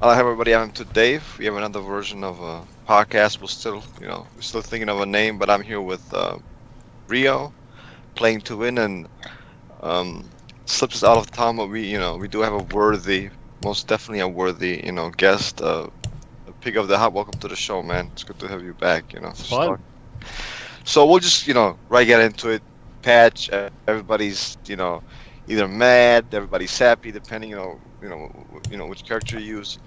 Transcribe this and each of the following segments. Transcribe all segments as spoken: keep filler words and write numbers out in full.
Hello everybody, I'm m two dave. We have another version of a podcast. We're still, you know, we're still thinking of a name, but I'm here with uh, Rio, playing to win, and um, slips us out of time. But we, you know, we do have a worthy, most definitely a worthy, you know, guest. Uh, Pig of the Hut, welcome to the show, man. It's good to have you back. You know, fun. So we'll just, you know, right get into it. Patch, uh, everybody's, you know, either mad, everybody's happy, depending, you know. You know, you know which character you use.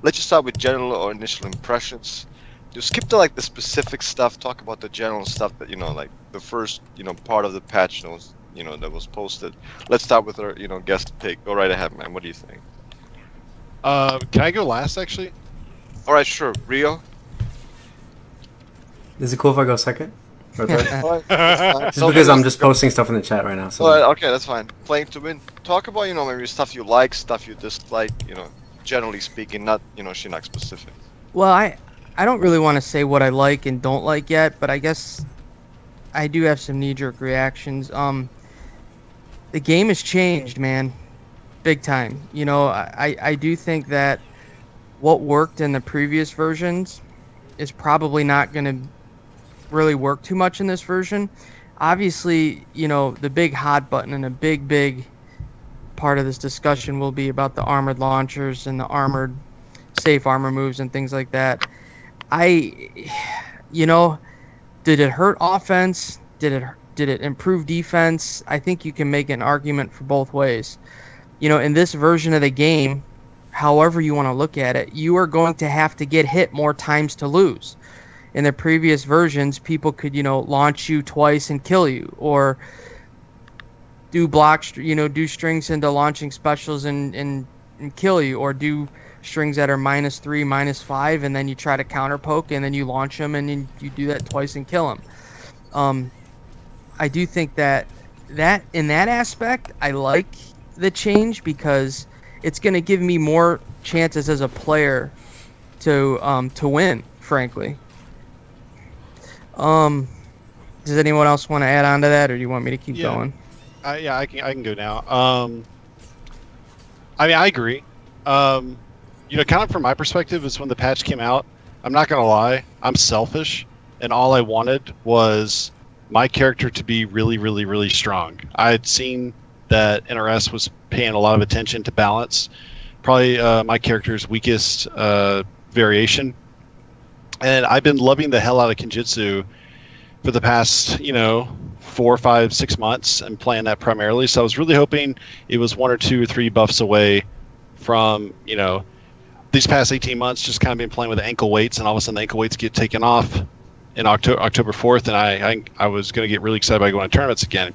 Let's just start with general or initial impressions. Just skip to like the specific stuff. Talk about the general stuff that you know, like the first you know part of the patch notes you know that was posted. Let's start with our you know guest pick. Go right ahead, man. What do you think? Uh, can I go last, actually? All right, sure. Rio. Is it cool if I go second? Right. Just so because I'm just posting stuff in the chat right now. So right, okay, that's fine. Playing to win. Talk about you know maybe stuff you like, stuff you dislike. You know, generally speaking, not you know Shinnok specific. Well, I I don't really want to say what I like and don't like yet, but I guess I do have some knee-jerk reactions. Um, the game has changed, man, big time. You know, I I do think that what worked in the previous versions is probably not going to really work too much in this version. Obviously, you know, the big hot button and a big, big part of this discussion will be about the armored launchers and the armored safe armor moves and things like that. I, you know, did it hurt offense? Did it did it improve defense? I think you can make an argument for both ways. You know, in this version of the game, however you want to look at it, you are going to have to get hit more times to lose. In the previous versions, people could, you know, launch you twice and kill you, or do blocks, you know, do strings into launching specials and, and, and kill you, or do strings that are minus three, minus five, and then you try to counterpoke, and then you launch them, and then you do that twice and kill them. Um, I do think that, that in that aspect, I like the change because it's going to give me more chances as a player to um, to win, frankly. Um, does anyone else want to add on to that, or do you want me to keep yeah. going? Uh, yeah, I can. I can go now. Um, I mean, I agree. Um, you know, kind of from my perspective, is when the patch came out, I'm not gonna lie, I'm selfish, and all I wanted was my character to be really, really, really strong. I had seen that N R S was paying a lot of attention to balance, probably uh, my character's weakest uh, variation. And I've been loving the hell out of Kenjutsu for the past, you know, four, five, six months and playing that primarily. So I was really hoping it was one or two or three buffs away from, you know, these past eighteen months just kind of been playing with ankle weights, and all of a sudden the ankle weights get taken off in October, October fourth, and I, I, I was going to get really excited by going to tournaments again.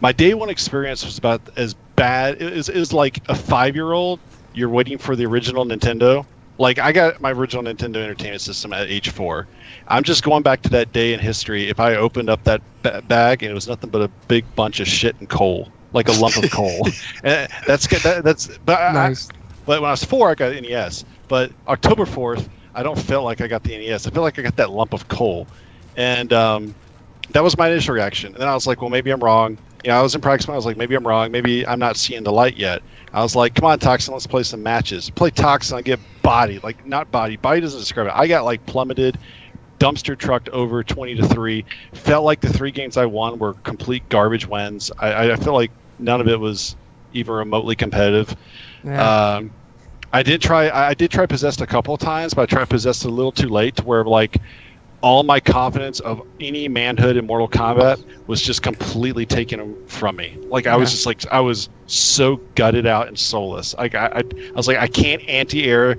My day one experience was about as bad. It was, it was like a five-year-old. You're waiting for the original Nintendo. Like, I got my original Nintendo Entertainment System at age four. I'm just going back to that day in history. If I opened up that ba bag and it was nothing but a big bunch of shit and coal, like a lump of coal. And that's good. That, that's but nice. I, but when I was four, I got N E S. But October fourth, I don't feel like I got the N E S. I feel like I got that lump of coal, and um, that was my initial reaction. And then I was like, well, maybe I'm wrong. You know, I was in practice. I was like, maybe I'm wrong. Maybe I'm not seeing the light yet. I was like, come on, Toxin, let's play some matches. Play Toxin, I get bodied. Like, not bodied. Body doesn't describe it. I got, like, plummeted, dumpster trucked over twenty to three. Felt like the three games I won were complete garbage wins. I, I feel like none of it was even remotely competitive. Yeah. Um, I did try I did try Possessed a couple of times, but I tried Possessed a little too late to where, like, all my confidence of any manhood in Mortal Kombat was just completely taken from me. Like, I yeah. was just like, I was so gutted out and soulless. Like, I, I, I was like, I can't anti-air.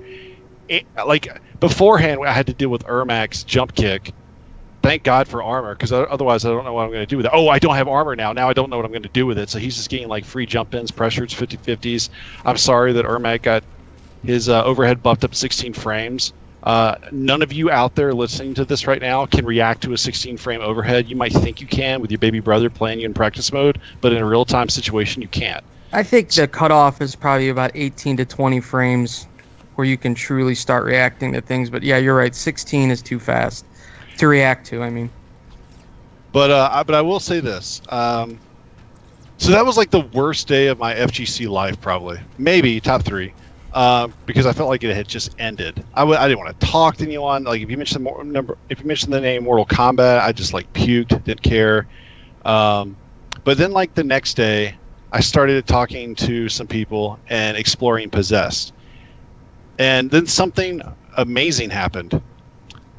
Like, beforehand, I had to deal with Ermac's jump kick. Thank God for armor, because otherwise I don't know what I'm going to do with it. Oh, I don't have armor now. Now I don't know what I'm going to do with it. So he's just getting, like, free jump-ins, pressures, fifty fifties. I'm sorry that Ermac got his uh, overhead buffed up sixteen frames. Uh, none of you out there listening to this right now can react to a sixteen frame overhead. You might think you can with your baby brother playing you in practice mode, but in a real-time situation, you can't. I think the cutoff is probably about eighteen to twenty frames where you can truly start reacting to things. But yeah, you're right. sixteen is too fast to react to, I mean. But, uh, I, but I will say this. Um, so that was like the worst day of my F G C life, probably. Maybe top three. uh, because I felt like it had just ended. I, w I didn't want to talk to anyone. Like if you mentioned the number, if you mentioned the name Mortal Kombat, I just like puked, didn't care. Um, but then like the next day, I started talking to some people and exploring Possessed, and then something amazing happened.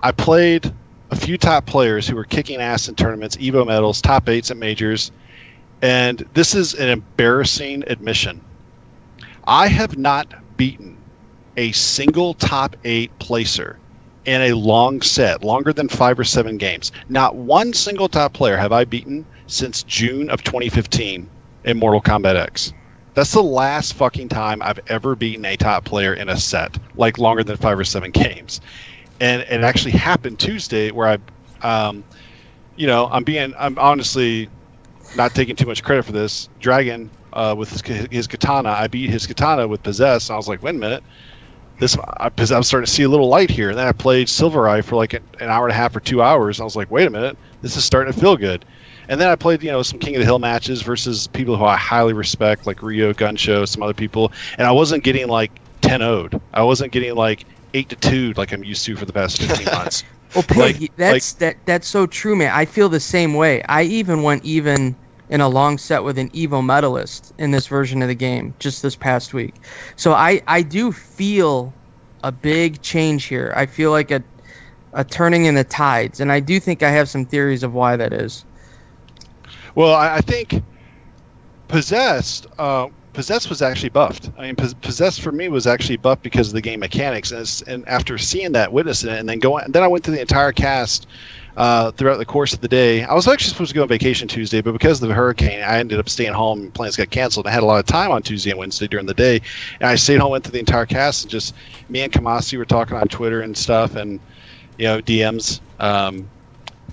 I played a few top players who were kicking ass in tournaments, Evo medals, top eights at majors, and this is an embarrassing admission. I have not beaten a single top eight placer in a long set, longer than five or seven games. Not one single top player have I beaten since June of twenty fifteen in Mortal Kombat X. That's the last fucking time I've ever beaten a top player in a set, like longer than five or seven games. And it actually happened Tuesday, where I, um, you know, I'm being, I'm honestly not taking too much credit for this. Dragon, uh, with his, his katana, I beat his katana with Possessed. And I was like, wait a minute, this, I, I'm starting to see a little light here. And then I played Silvereye for like an hour and a half or two hours. And I was like, wait a minute, this is starting to feel good. And then I played, you know, some King of the Hill matches versus people who I highly respect, like Rio, Gunsho, some other people. And I wasn't getting, like, ten oh'd. I wasn't getting, like, eight to two like I'm used to for the past fifteen months. Well, Pig, like, that's, like, that, that's so true, man. I feel the same way. I even went even in a long set with an Evo medalist in this version of the game just this past week. So I, I do feel a big change here. I feel like a, a turning in the tides. And I do think I have some theories of why that is. Well, I think Possessed, uh, Possessed was actually buffed. I mean, Possessed for me was actually buffed because of the game mechanics. And, it's, and after seeing that, witnessing it, and then going, and then I went through the entire cast uh, throughout the course of the day. I was actually supposed to go on vacation Tuesday, but because of the hurricane, I ended up staying home. And plans got canceled. I had a lot of time on Tuesday and Wednesday during the day, and I stayed home, went through the entire cast, and just me and Kamasi were talking on Twitter and stuff, and you know, D Ms. Um,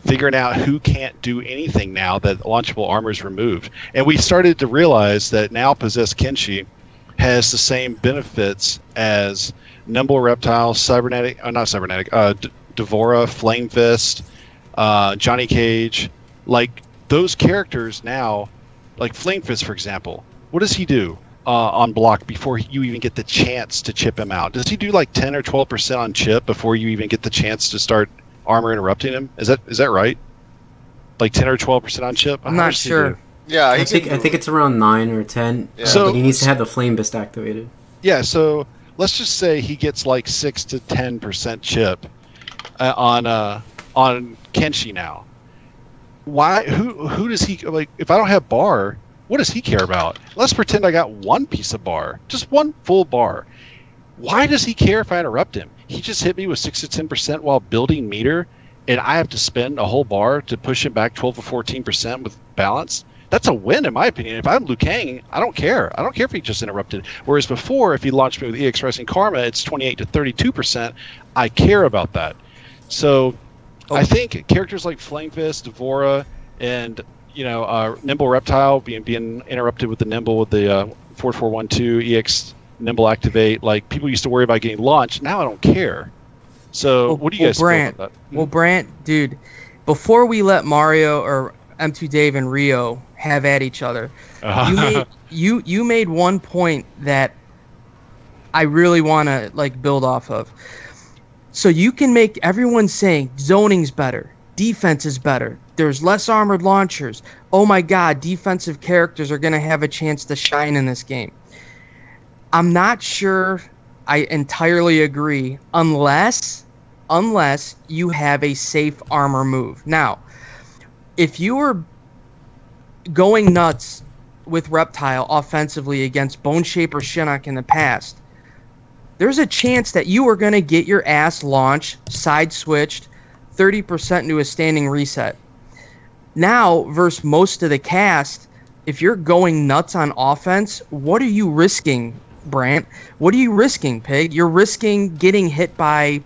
figuring out who can't do anything now that launchable armor is removed. And we started to realize that now Possessed Kenshi has the same benefits as Nimble Reptile, Cybernetic, uh, not Cybernetic, uh, D Devora, Flame Fist, uh, Johnny Cage. Like, those characters now, like Flame Fist, for example, what does he do uh, on block before you even get the chance to chip him out? Does he do like ten or twelve percent on chip before you even get the chance to start armor interrupting him? Is that is that right? Like ten or twelve percent on chip? I'm not sure. Yeah, I think I think it's around nine or ten. Yeah. So but he needs to have the flame fist activated. Yeah, so let's just say he gets like six to ten percent chip uh, on uh, on Kenshi now. Why? Who? Who does he like? If I don't have bar, what does he care about? Let's pretend I got one piece of bar, just one full bar. Why does he care if I interrupt him? He just hit me with six to ten percent while building meter, and I have to spend a whole bar to push him back twelve to fourteen percent with balance. That's a win, in my opinion. If I'm Liu Kang, I don't care. I don't care if he just interrupted. Whereas before, if he launched me with E X Rising Karma, it's twenty-eight to thirty-two percent. I care about that. So oh. I think characters like Flame Fist, Devora, and you know uh, Nimble Reptile being being interrupted with the Nimble with the uh, four four one two E X. Nimble activate, like people used to worry about getting launched. Now I don't care. So well, what do you well, guys Brant, feel about that? Well, Brant, dude, before we let Mario or m two dave and Rio have at each other, uh-huh. you, made, you, you made one point that I really want to like build off of. So you can make everyone saying zoning's better, defense is better, there's less armored launchers. Oh my God, defensive characters are going to have a chance to shine in this game. I'm not sure I entirely agree unless unless you have a safe armor move. Now, if you were going nuts with Reptile offensively against Bone Shaper Shinnok in the past, there's a chance that you are going to get your ass launched, side-switched, thirty percent into a standing reset. Now, versus most of the cast, if you're going nuts on offense, what are you risking? Brant, what are you risking, Pig? You're risking getting hit by,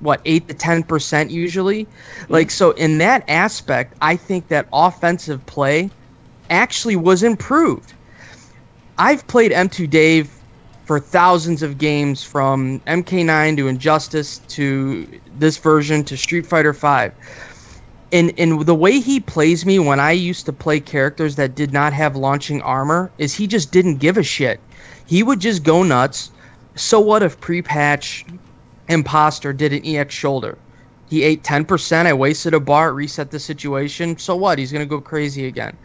what, eight to ten percent usually? Like, so in that aspect, I think that offensive play actually was improved. I've played m two dave for thousands of games, from M K nine to Injustice to this version to Street Fighter five. And, and the way he plays me when I used to play characters that did not have launching armor is he just didn't give a shit. He would just go nuts, So what if pre-patch Imposter did an E X shoulder? He ate ten percent, I wasted a bar, reset the situation. So what? He's going to go crazy again.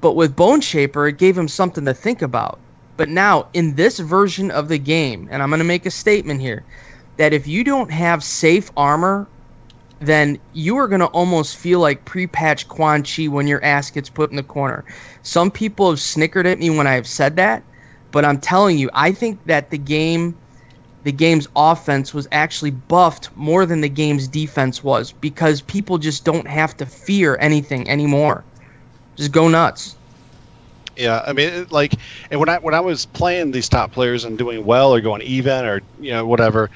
But with Bone Shaper, it gave him something to think about. But now, in this version of the game, and I'm going to make a statement here, that if you don't have safe armor, then you are going to almost feel like pre-patch Quan Chi when your ass gets put in the corner. Some people have snickered at me when I have said that, but I'm telling you, I think that the game... the game's offense was actually buffed more than the game's defense was, because people just don't have to fear anything anymore. Just go nuts. Yeah, I mean, it, like, and when I when I was playing these top players and doing well or going even or you know whatever,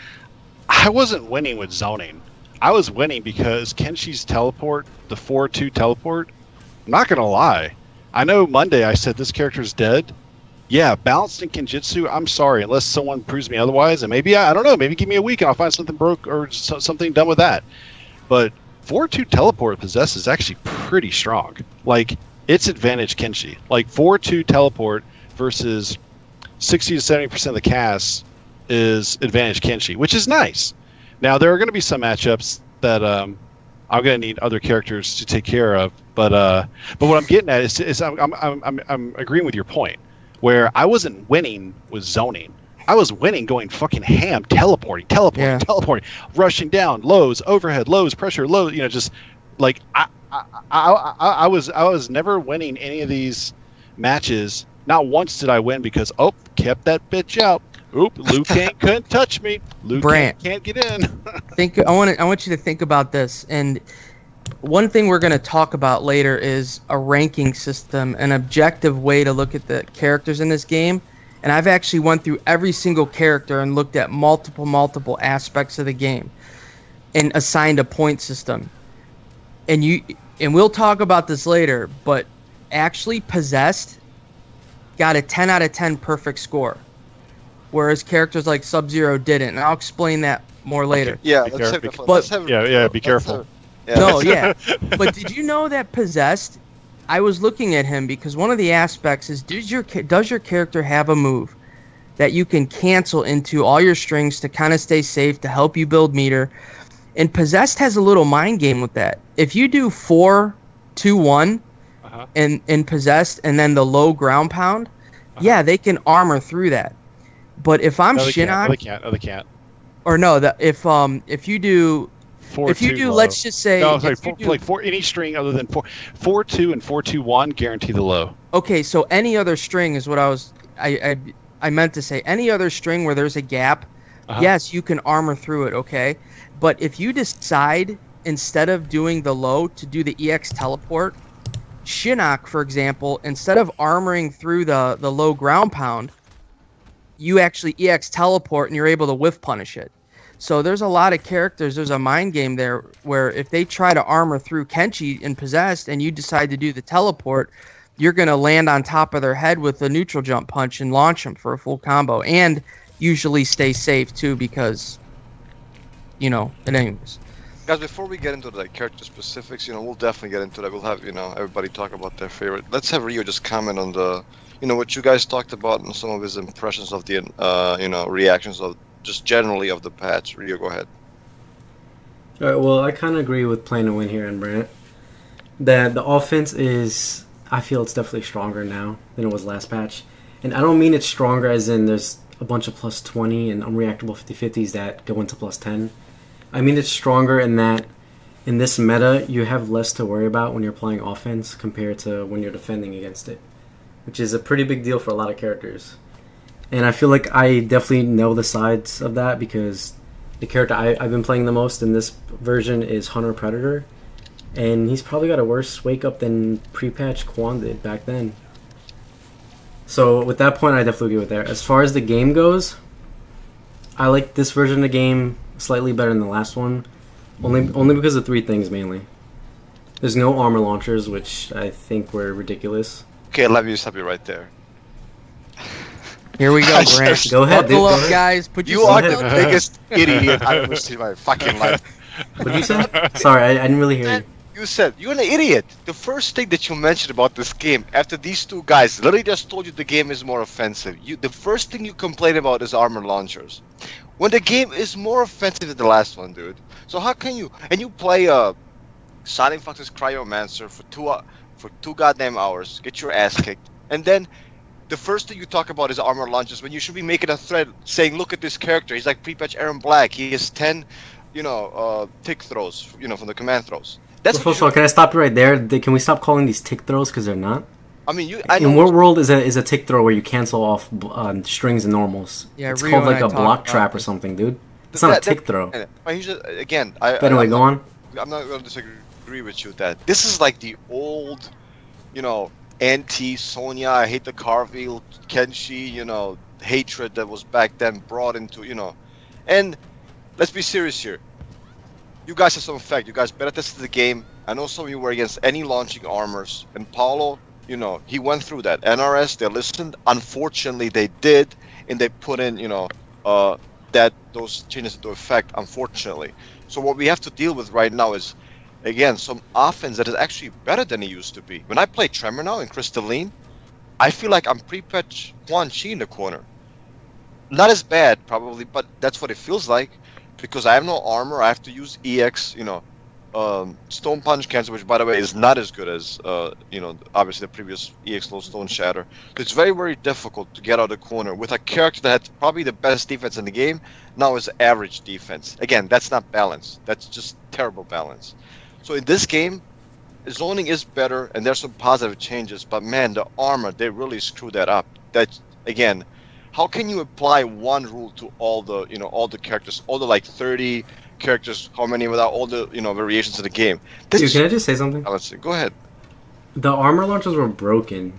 I wasn't winning with zoning. I was winning because Kenshi's teleport, the four two teleport. I'm not gonna lie. I know Monday I said this character's dead. Yeah, balanced in Kenjutsu, I'm sorry, unless someone proves me otherwise, and maybe, I, I don't know, maybe give me a week and I'll find something broke or so, something done with that. But four two teleport possess is actually pretty strong. Like, it's advantage Kenshi. Like, four two teleport versus sixty to seventy percent of the cast is advantage Kenshi, which is nice. Now, there are going to be some matchups that um, I'm going to need other characters to take care of, but uh, but what I'm getting at is, is I'm, I'm, I'm, I'm agreeing with your point, where I wasn't winning with zoning. I was winning going fucking ham, teleporting, teleporting, yeah. teleporting, rushing down, lows, overhead, lows, pressure, lows, you know, just like I I, I, I I was I was never winning any of these matches. Not once did I win because, oh, kept that bitch out. Oop, Luke can't, couldn't touch me. Luke Brant, can't, can't get in. think I want I want you to think about this. And one thing we're going to talk about later is a ranking system, an objective way to look at the characters in this game. And I've actually went through every single character and looked at multiple, multiple aspects of the game and assigned a point system. And you, and we'll talk about this later, but actually Possessed got a ten out of ten perfect score, whereas characters like Sub-Zero didn't. And I'll explain that more later. Okay. Yeah, let's have, but, let's have, yeah, yeah, be careful. Yeah. No, yeah. But did you know that Possessed, I was looking at him because one of the aspects is, does your, does your character have a move that you can cancel into all your strings to kind of stay safe, to help you build meter? And Possessed has a little mind game with that. If you do four two one uh-huh. and, and Possessed and then the low ground pound, uh-huh. yeah, they can armor through that. But if I'm no, they Shinnok... Can't. No, they can't. No, they can't. Or no, the, if, um, if you do... Four, if you do, low. Let's just say... No, sorry, four, do, like four, any string other than four, four, two, and four, two, one guarantee the low. Okay, so any other string is what I was... I I, I meant to say. Any other string where there's a gap, uh-huh. yes, you can armor through it, okay? But if you decide, instead of doing the low, to do the E X teleport, Shinnok, for example, instead of armoring through the, the low ground pound, you actually E X teleport and you're able to whiff punish it. So there's a lot of characters, there's a mind game there where if they try to armor through Kenshi and Possessed and you decide to do the teleport, you're going to land on top of their head with a neutral jump punch and launch them for a full combo. And usually stay safe too because, you know, it anyways. Guys, before we get into the character specifics, you know, we'll definitely get into that. We'll have, you know, everybody talk about their favorite. Let's have Rio just comment on the, you know, what you guys talked about and some of his impressions of the, uh, you know, reactions of just generally of the patch. Rio, go ahead. All right, well, I kind of agree with Plan to Win here and Brant. That the offense is, I feel it's definitely stronger now than it was last patch. And I don't mean it's stronger as in there's a bunch of plus twenty and unreactable fifty fifties that go into plus ten. I mean it's stronger in that in this meta, you have less to worry about when you're playing offense compared to when you're defending against it, which is a pretty big deal for a lot of characters. And I feel like I definitely know the sides of that because the character I, I've been playing the most in this version is Hunter Predator. And he's probably got a worse wake-up than pre-patch Quan did back then. So with that point, I definitely agree with that. As far as the game goes, I like this version of the game slightly better than the last one. Only, only because of three things, mainly. There's no armor launchers, which I think were ridiculous. Okay, let me stop you right there. Here we go, Brant. Go ahead, dude. Buckle up, guys. Put you are the biggest idiot I've ever seen in my fucking life. What did you say? Sorry, I, I didn't really hear you. you said, you're an idiot. The first thing that you mentioned about this game, after these two guys literally just told you the game is more offensive, you, the first thing you complain about is armor launchers. When the game is more offensive than the last one, dude. So how can you, and you play uh, Sonic Fox's Cryomancer for two, uh, for two goddamn hours, get your ass kicked, and then the first thing you talk about is armor launches when you should be making a thread saying, look at this character, he's like pre-patch Aaron Black, he has ten, you know, uh, tick throws, you know, from the command throws. That's well, first of all, can I stop you right there? They, can we stop calling these tick throws because they're not? I mean, you. I In what world is a is a tick throw where you cancel off uh, strings and normals? Yeah, it's Rio called like a block trap or something, dude. It's that, not a tick that, throw. That, again, I. But anyway, I, go on. I'm not going to disagree with you with that. This is like the old, you know. Anti Sonya, I hate the Carville, Kenshi, you know, hatred that was back then brought into, you know. And let's be serious here. You guys have some effect. You guys better tested the game. I know some of you were against any launching armors. And Paolo, you know, he went through that. N R S, they listened. Unfortunately, they did. And they put in, you know, uh, that those changes into effect, unfortunately. So what we have to deal with right now is, again, some offense that is actually better than it used to be. When I play Tremor now in Crystalline, I feel like I'm pre-patch Quan Chi in the corner. Not as bad, probably, but that's what it feels like. Because I have no armor, I have to use E X, you know, um, Stone Punch Cancer, which, by the way, is not as good as, uh, you know, obviously the previous E X Low Stone Shatter. So it's very, very difficult to get out of the corner with a character that had probably the best defense in the game, now is average defense. Again, that's not balance. That's just terrible balance. So in this game, zoning is better, and there's some positive changes, but man, the armor, they really screwed that up. That, again, how can you apply one rule to all the, you know, all the characters, all the, like, thirty characters, how many, without all the, you know, variations of the game? This Dude, can I just say something? Let's see. Go ahead. The armor launchers were broken.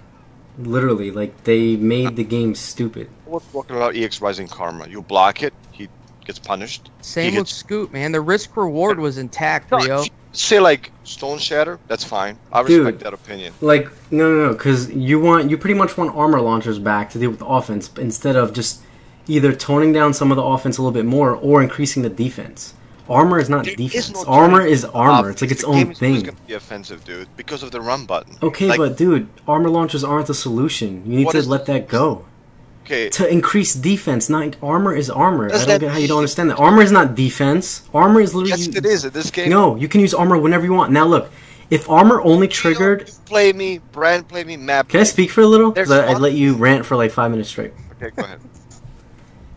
Literally, like, they made the game stupid. We're talking about E X Rising Karma. You block it, he gets punished. Same with Scoot, man. The risk-reward was intact, Rio. Say, like, Stone Shatter, that's fine. I respect Dude, that opinion. Like, no, no, no, because you want, you pretty much want armor launchers back to deal with the offense instead of just either toning down some of the offense a little bit more or increasing the defense. Armor is not dude, defense. Is no armor is armor. Uh, it's like its own thing. It's going to be offensive, dude, because of the run button. Okay, like, but, dude, armor launchers aren't the solution. You need to let that go. Okay. To increase defense, not armor is armor. Does I don't get how you don't understand that. Armor is not defense. Armor is literally. Yes, you, it is in this game. No, you can use armor whenever you want. Now look, if armor only triggered. You play me, Brand. Play me, Map. Can I speak for a little? Let, I'd let you rant for like five minutes straight. Okay, go ahead.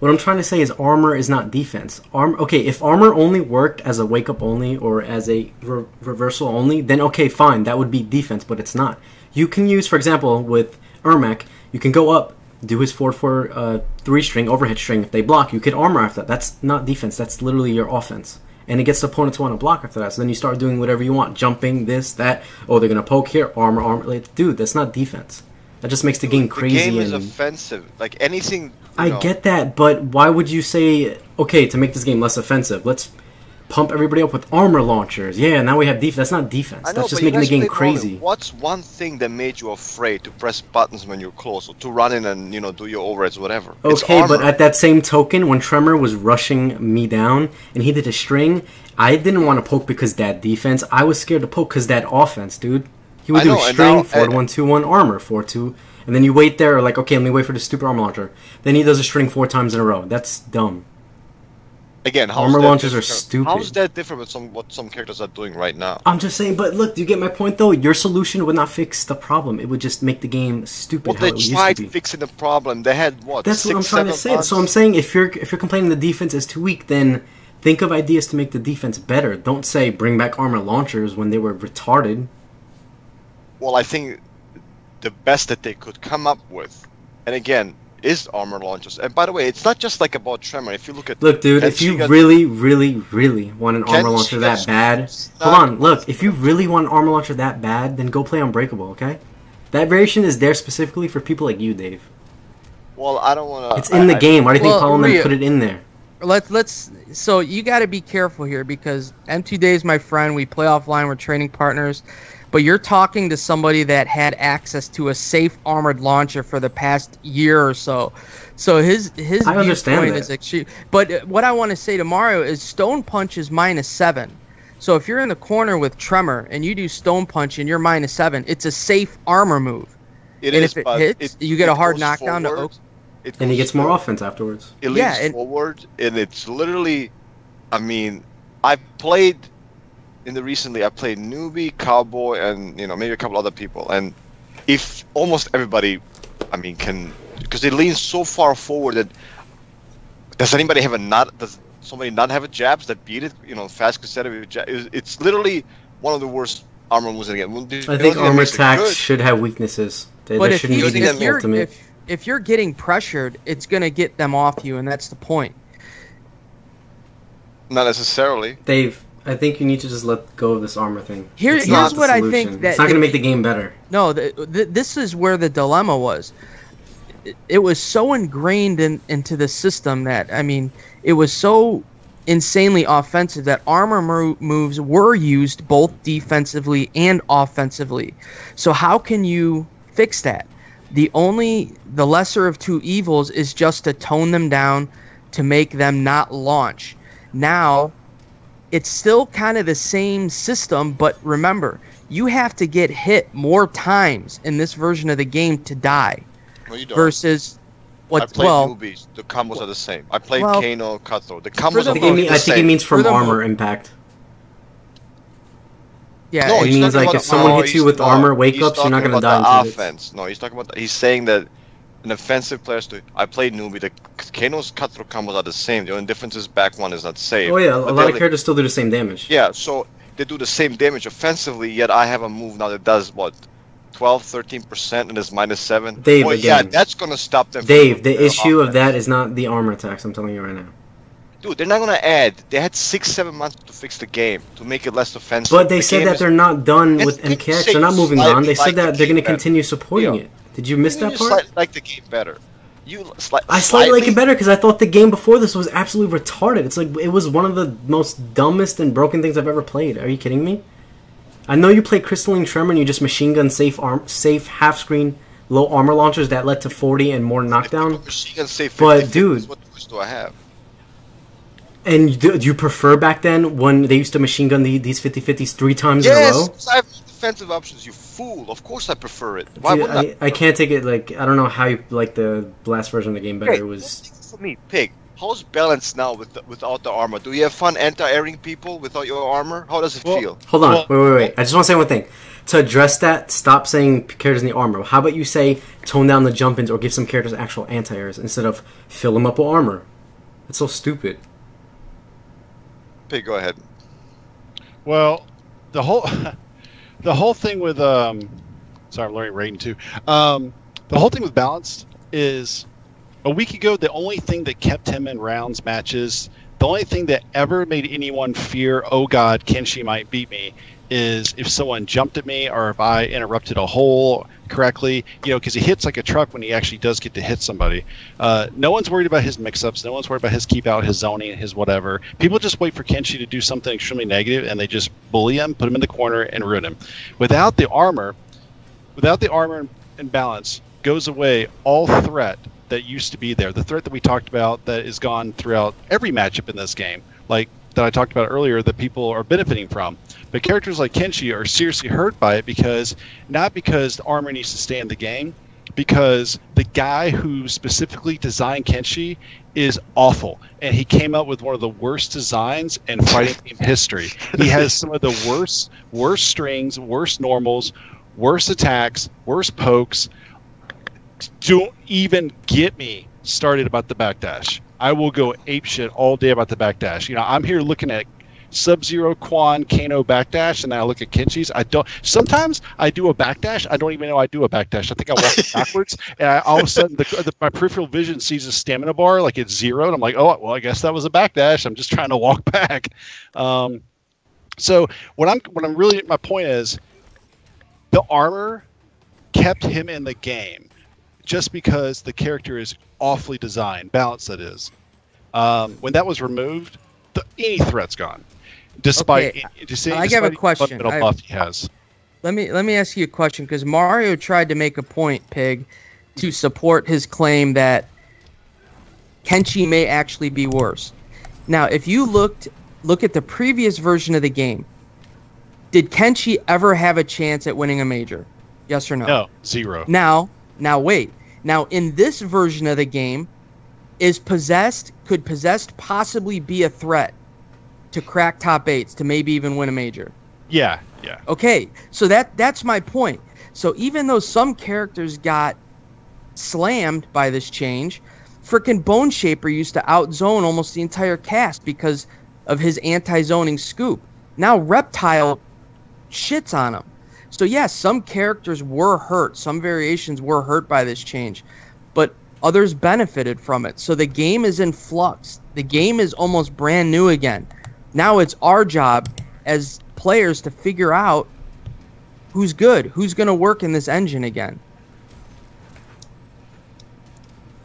What I'm trying to say is armor is not defense. Arm. Okay, if armor only worked as a wake up only or as a re reversal only, then okay, fine, that would be defense, but it's not. You can use, for example, with Ermac, you can go up. Do his four four uh, three string overhead string. If they block, you could armor after that. That's not defense. That's literally your offense. And it gets the opponent to want to block after that. So then you start doing whatever you want, jumping this, that. Oh, they're gonna poke here, armor, armor. Like, dude, that's not defense. That just makes the game crazy. The game is and... offensive. Like anything. I know. Get that, but why would you say okay to make this game less offensive? Let's pump everybody up with armor launchers. Yeah, now we have defense. That's not defense. I know, that's just making the game crazy. What's one thing that made you afraid to press buttons when you're close, or to run in and, you know, do your overheads, whatever? Okay, but at that same token, when Tremor was rushing me down and he did a string, I didn't want to poke because that defense. I was scared to poke because that offense, dude. He would do a string, four one two one armor, four two, and then you wait there, like, okay, let me wait for the stupid armor launcher. Then he does a string four times in a row. That's dumb. Again, armor launches are stupid. How is that different with some, what some characters are doing right now? I'm just saying, but look, do you get my point, though? Your solution would not fix the problem. It would just make the game stupid. Well, they tried fixing the problem. They had, what, that's what I'm trying to say. So I'm saying if you're, if you're complaining the defense is too weak, then think of ideas to make the defense better. Don't say bring back armor launchers when they were retarded. Well, I think the best that they could come up with, and again... is armor launchers. And by the way, it's not just like about Tremor. If you look at look, dude, Kenshi, if you really, really, really want an Kenshi armor launcher that bad, hold on, look, if you really want an armor launcher that bad, then go play Unbreakable, okay? That variation is there specifically for people like you, Dave. Well, I don't want to... It's in I, the I, game. Why do you well, think Paul and them put it in there? Let's, let's, so you got to be careful here because m two dave is my friend. We play offline. We're training partners. But you're talking to somebody that had access to a safe armored launcher for the past year or so. So his his viewpoint is extreme. But what I want to say to Mario is Stone Punch is minus seven. So if you're in the corner with Tremor and you do Stone Punch and you're minus seven, it's a safe armor move. It and is, if it hits, it, you get a hard knockdown forward, to Oak. It and he gets forward. more offense afterwards. It leaps yeah, it, forward, and it's literally, I mean, I've played, in the recently, I played Newbie, Cowboy, and, you know, maybe a couple other people. And if almost everybody, I mean, can, because it leans so far forward that, does anybody have a not, does somebody not have a jabs that beat it? You know, fast cassette, it's literally one of the worst armor moves in the game. I think armor attacks should have weaknesses. They, but they if, shouldn't you, if, you're, if, if you're getting pressured, it's going to get them off you, and that's the point. Not necessarily. Dave, I think you need to just let go of this armor thing. Here, it's here's what solution. I think. That it's not going to make the game better. No, the, the, this is where the dilemma was. It, it was so ingrained in, into the system that, I mean, it was so insanely offensive that armor mo moves were used both defensively and offensively. So how can you fix that? The only, the lesser of two evils is just to tone them down to make them not launch. Now, it's still kind of the same system, but remember, you have to get hit more times in this version of the game to die. No, you don't. Versus what? I played well, movies. The combos are the same. I played well, Kano, Cutthroat. The combos are the same. I think it means from armor impact. Yeah, no, it means like if someone no, hits you with no, armor wake-ups, you're not going to die. The offense. No, he's talking about. The, he's saying that an offensive player. To, I played Newbie. The Kano's Cutthroat combos are the same. The only difference is back one is not safe. Oh yeah, a lot of characters still do the same damage. Yeah, so they do the same damage offensively. Yet I have a move now that does what, twelve, thirteen percent, and is minus seven. Dave, oh, again, yeah, that's going to stop them. Dave, the issue offense. of that is not the armor attacks. I'm telling you right now. Dude, they're not going to add. They had six, seven months to fix the game, to make it less offensive. But they the said that they're not done with M K X. They're not moving on. They said that they're going to continue supporting it. Did you miss that part? You like the game better. You sli I slightly like it better because I thought the game before this was absolutely retarded. It's like, it was one of the most dumbest and broken things I've ever played. Are you kidding me? I know you play Crystalline Tremor and you just machine gun safe, arm safe half-screen low armor launchers that led to forty and more knockdown. But, dude, what tools do I have? And do you prefer back then when they used to machine gun the, these fifty fifties three times yes, in a row? Yes, I have defensive options, you fool. Of course I prefer it. Why Dude, I, I, I can't take it, like, I don't know how you like the last version of the game better. Hey, it was... For me, Pig, how's Balance now with the, without the armor? Do you have fun anti-airing people without your armor? How does it well, feel? Hold on, well, wait, wait, wait. I just want to say one thing. To address that, stop saying characters in the armor. How about you say tone down the jump-ins or give some characters actual anti-airs instead of fill them up with armor? That's so stupid. Pig, go ahead. Well, the whole the whole thing with um sorry, I'm learning rating too. Um the whole thing with Balanced is a week ago the only thing that kept him in rounds, matches, the only thing that ever made anyone fear, oh god, Kenshi might beat me, is if someone jumped at me or if I interrupted a hole correctly, you know, because he hits like a truck when he actually does get to hit somebody. Uh, no one's worried about his mix-ups. No one's worried about his keep-out, his zoning, his whatever. People just wait for Kenshi to do something extremely negative, and they just bully him, put him in the corner, and ruin him. Without the armor, without the armor and Balance, goes away all threat that used to be there. The threat that we talked about that is gone throughout every matchup in this game, like that I talked about earlier, that people are benefiting from. But characters like Kenshi are seriously hurt by it, because not because the armor needs to stay in the game, because the guy who specifically designed Kenshi is awful, and he came up with one of the worst designs in fighting game history. He has some of the worst, worst strings, worst normals, worst attacks, worst pokes. Don't even get me started about the backdash. I will go apeshit all day about the backdash. You know, I'm here looking at Sub-Zero, Quan, Kano backdash, and then I look at Kenshi's. I don't. Sometimes I do a backdash. I don't even know I do a backdash. I think I walk backwards, and I, all of a sudden, the, the, my peripheral vision sees a stamina bar like it's zero, and I'm like, oh, well, I guess that was a backdash. I'm just trying to walk back. Um, so what I'm, what I'm really, my point is, the armor kept him in the game, just because the character is awfully designed, Balanced that is. Um, when that was removed, the, any threat's gone. Despite, okay. any, despite I have a question. Buff he has. Let me let me ask you a question, because Mario tried to make a point, Pig, to support his claim that Kenshi may actually be worse. Now, if you looked look at the previous version of the game, Did Kenshi ever have a chance at winning a major? Yes or no? No, zero. Now, now wait. Now, in this version of the game, is Possessed, could Possessed possibly be a threat to crack top eights, to maybe even win a major? Yeah, yeah. Okay, so that that's my point. So even though some characters got slammed by this change, frickin' Bone Shaper used to outzone almost the entire cast because of his anti-zoning scoop. Now Reptile shits on him. So yes, some characters were hurt. Some variations were hurt by this change, but others benefited from it. So the game is in flux. The game is almost brand new again. Now it's our job as players to figure out who's good, who's going to work in this engine again.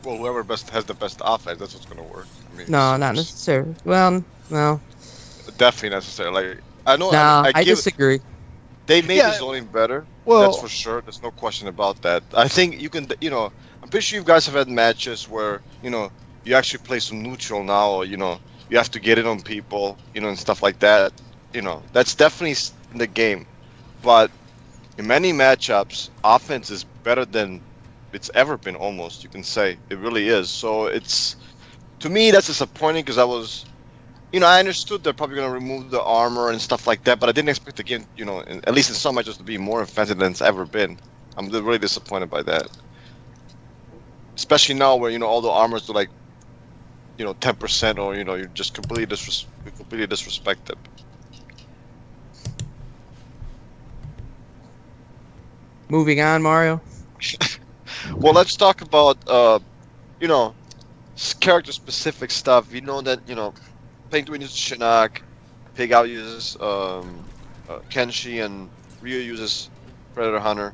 Well, whoever best has the best offense, that's what's going to work. I mean, no, not necessarily. Well, no. Definitely necessarily. Like, I know. Nah, I, I, I disagree. It. They made yeah. the zoning better. Well, that's for sure. There's no question about that. I think you can, you know, I'm pretty sure you guys have had matches where, you know, you actually play some neutral now, or, you know, you have to get in on people, you know, and stuff like that. You know, that's definitely in the game. But in many matchups, offense is better than it's ever been, almost, you can say. It really is. So it's, to me, that's disappointing because I was, you know, I understood they're probably going to remove the armor and stuff like that, but I didn't expect the game, you know, in, at least in some matches, to be more offensive than it's ever been. I'm really disappointed by that. Especially now where, you know, all the armors are like, you know, ten percent, or, you know, you're just completely, disres completely disrespected. Moving on, Mario. Well, let's talk about, uh, you know, character-specific stuff. You know that, you know, Penguin uses Shinnok, Pig Out uses um, uh, Kenshi, and Rio uses Predator Hunter.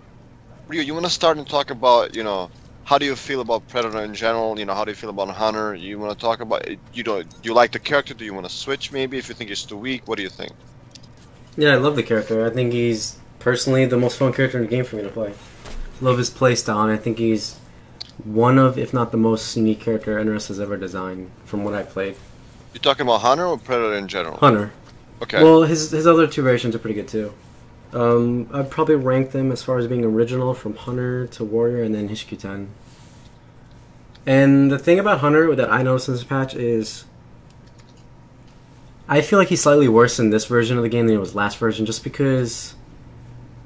Rio, you want to start and talk about, you know, how do you feel about Predator in general? You know, how do you feel about Hunter? You want to talk about, you know, do you like the character? Do you want to switch maybe if you think he's too weak? What do you think? Yeah, I love the character. I think he's personally the most fun character in the game for me to play. Love his playstyle, and I think he's one of, if not the most unique character N R S has ever designed from what I played. You're talking about Hunter or Predator in general? Hunter. Okay. Well, his his other two variations are pretty good too. Um, I'd probably rank them as far as being original, from Hunter to Warrior, and then Hish-Qu-Ten. And the thing about Hunter that I noticed in this patch is, I feel like he's slightly worse in this version of the game than it was last version, just because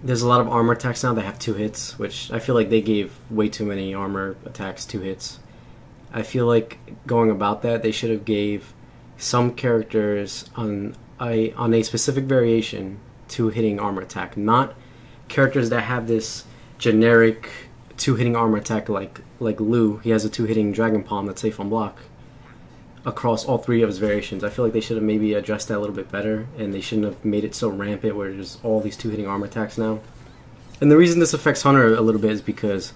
there's a lot of armor attacks now that have two hits, which I feel like they gave way too many armor attacks two hits. I feel like going about that, they should have gave some characters on a, on a specific variation to hitting armor attack, not characters that have this generic two hitting armor attack like like Liu. He has a two hitting dragon palm that's safe on block across all three of his variations. I feel like they should have maybe addressed that a little bit better, and they shouldn't have made it so rampant where there's all these two hitting armor attacks now. And the reason this affects Hunter a little bit is because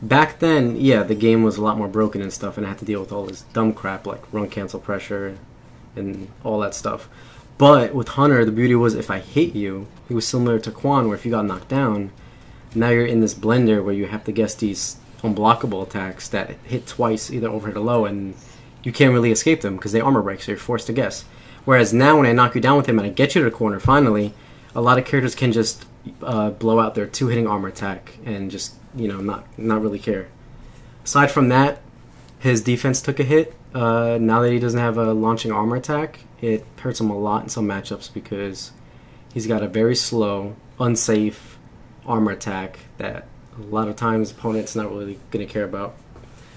back then, yeah, the game was a lot more broken and stuff, and I had to deal with all this dumb crap like run cancel pressure and all that stuff. But with Hunter, the beauty was if I hit you, it was similar to Quan, where if you got knocked down, now you're in this blender where you have to guess these unblockable attacks that hit twice, either over or low, and you can't really escape them because they armor break, so you're forced to guess. Whereas now when I knock you down with him and I get you to the corner, finally, a lot of characters can just uh, blow out their two-hitting armor attack and just, you know, not, not really care. Aside from that, his defense took a hit. Uh, now that he doesn't have a launching armor attack, it hurts him a lot in some matchups because he's got a very slow, unsafe armor attack that a lot of times opponents not really going to care about.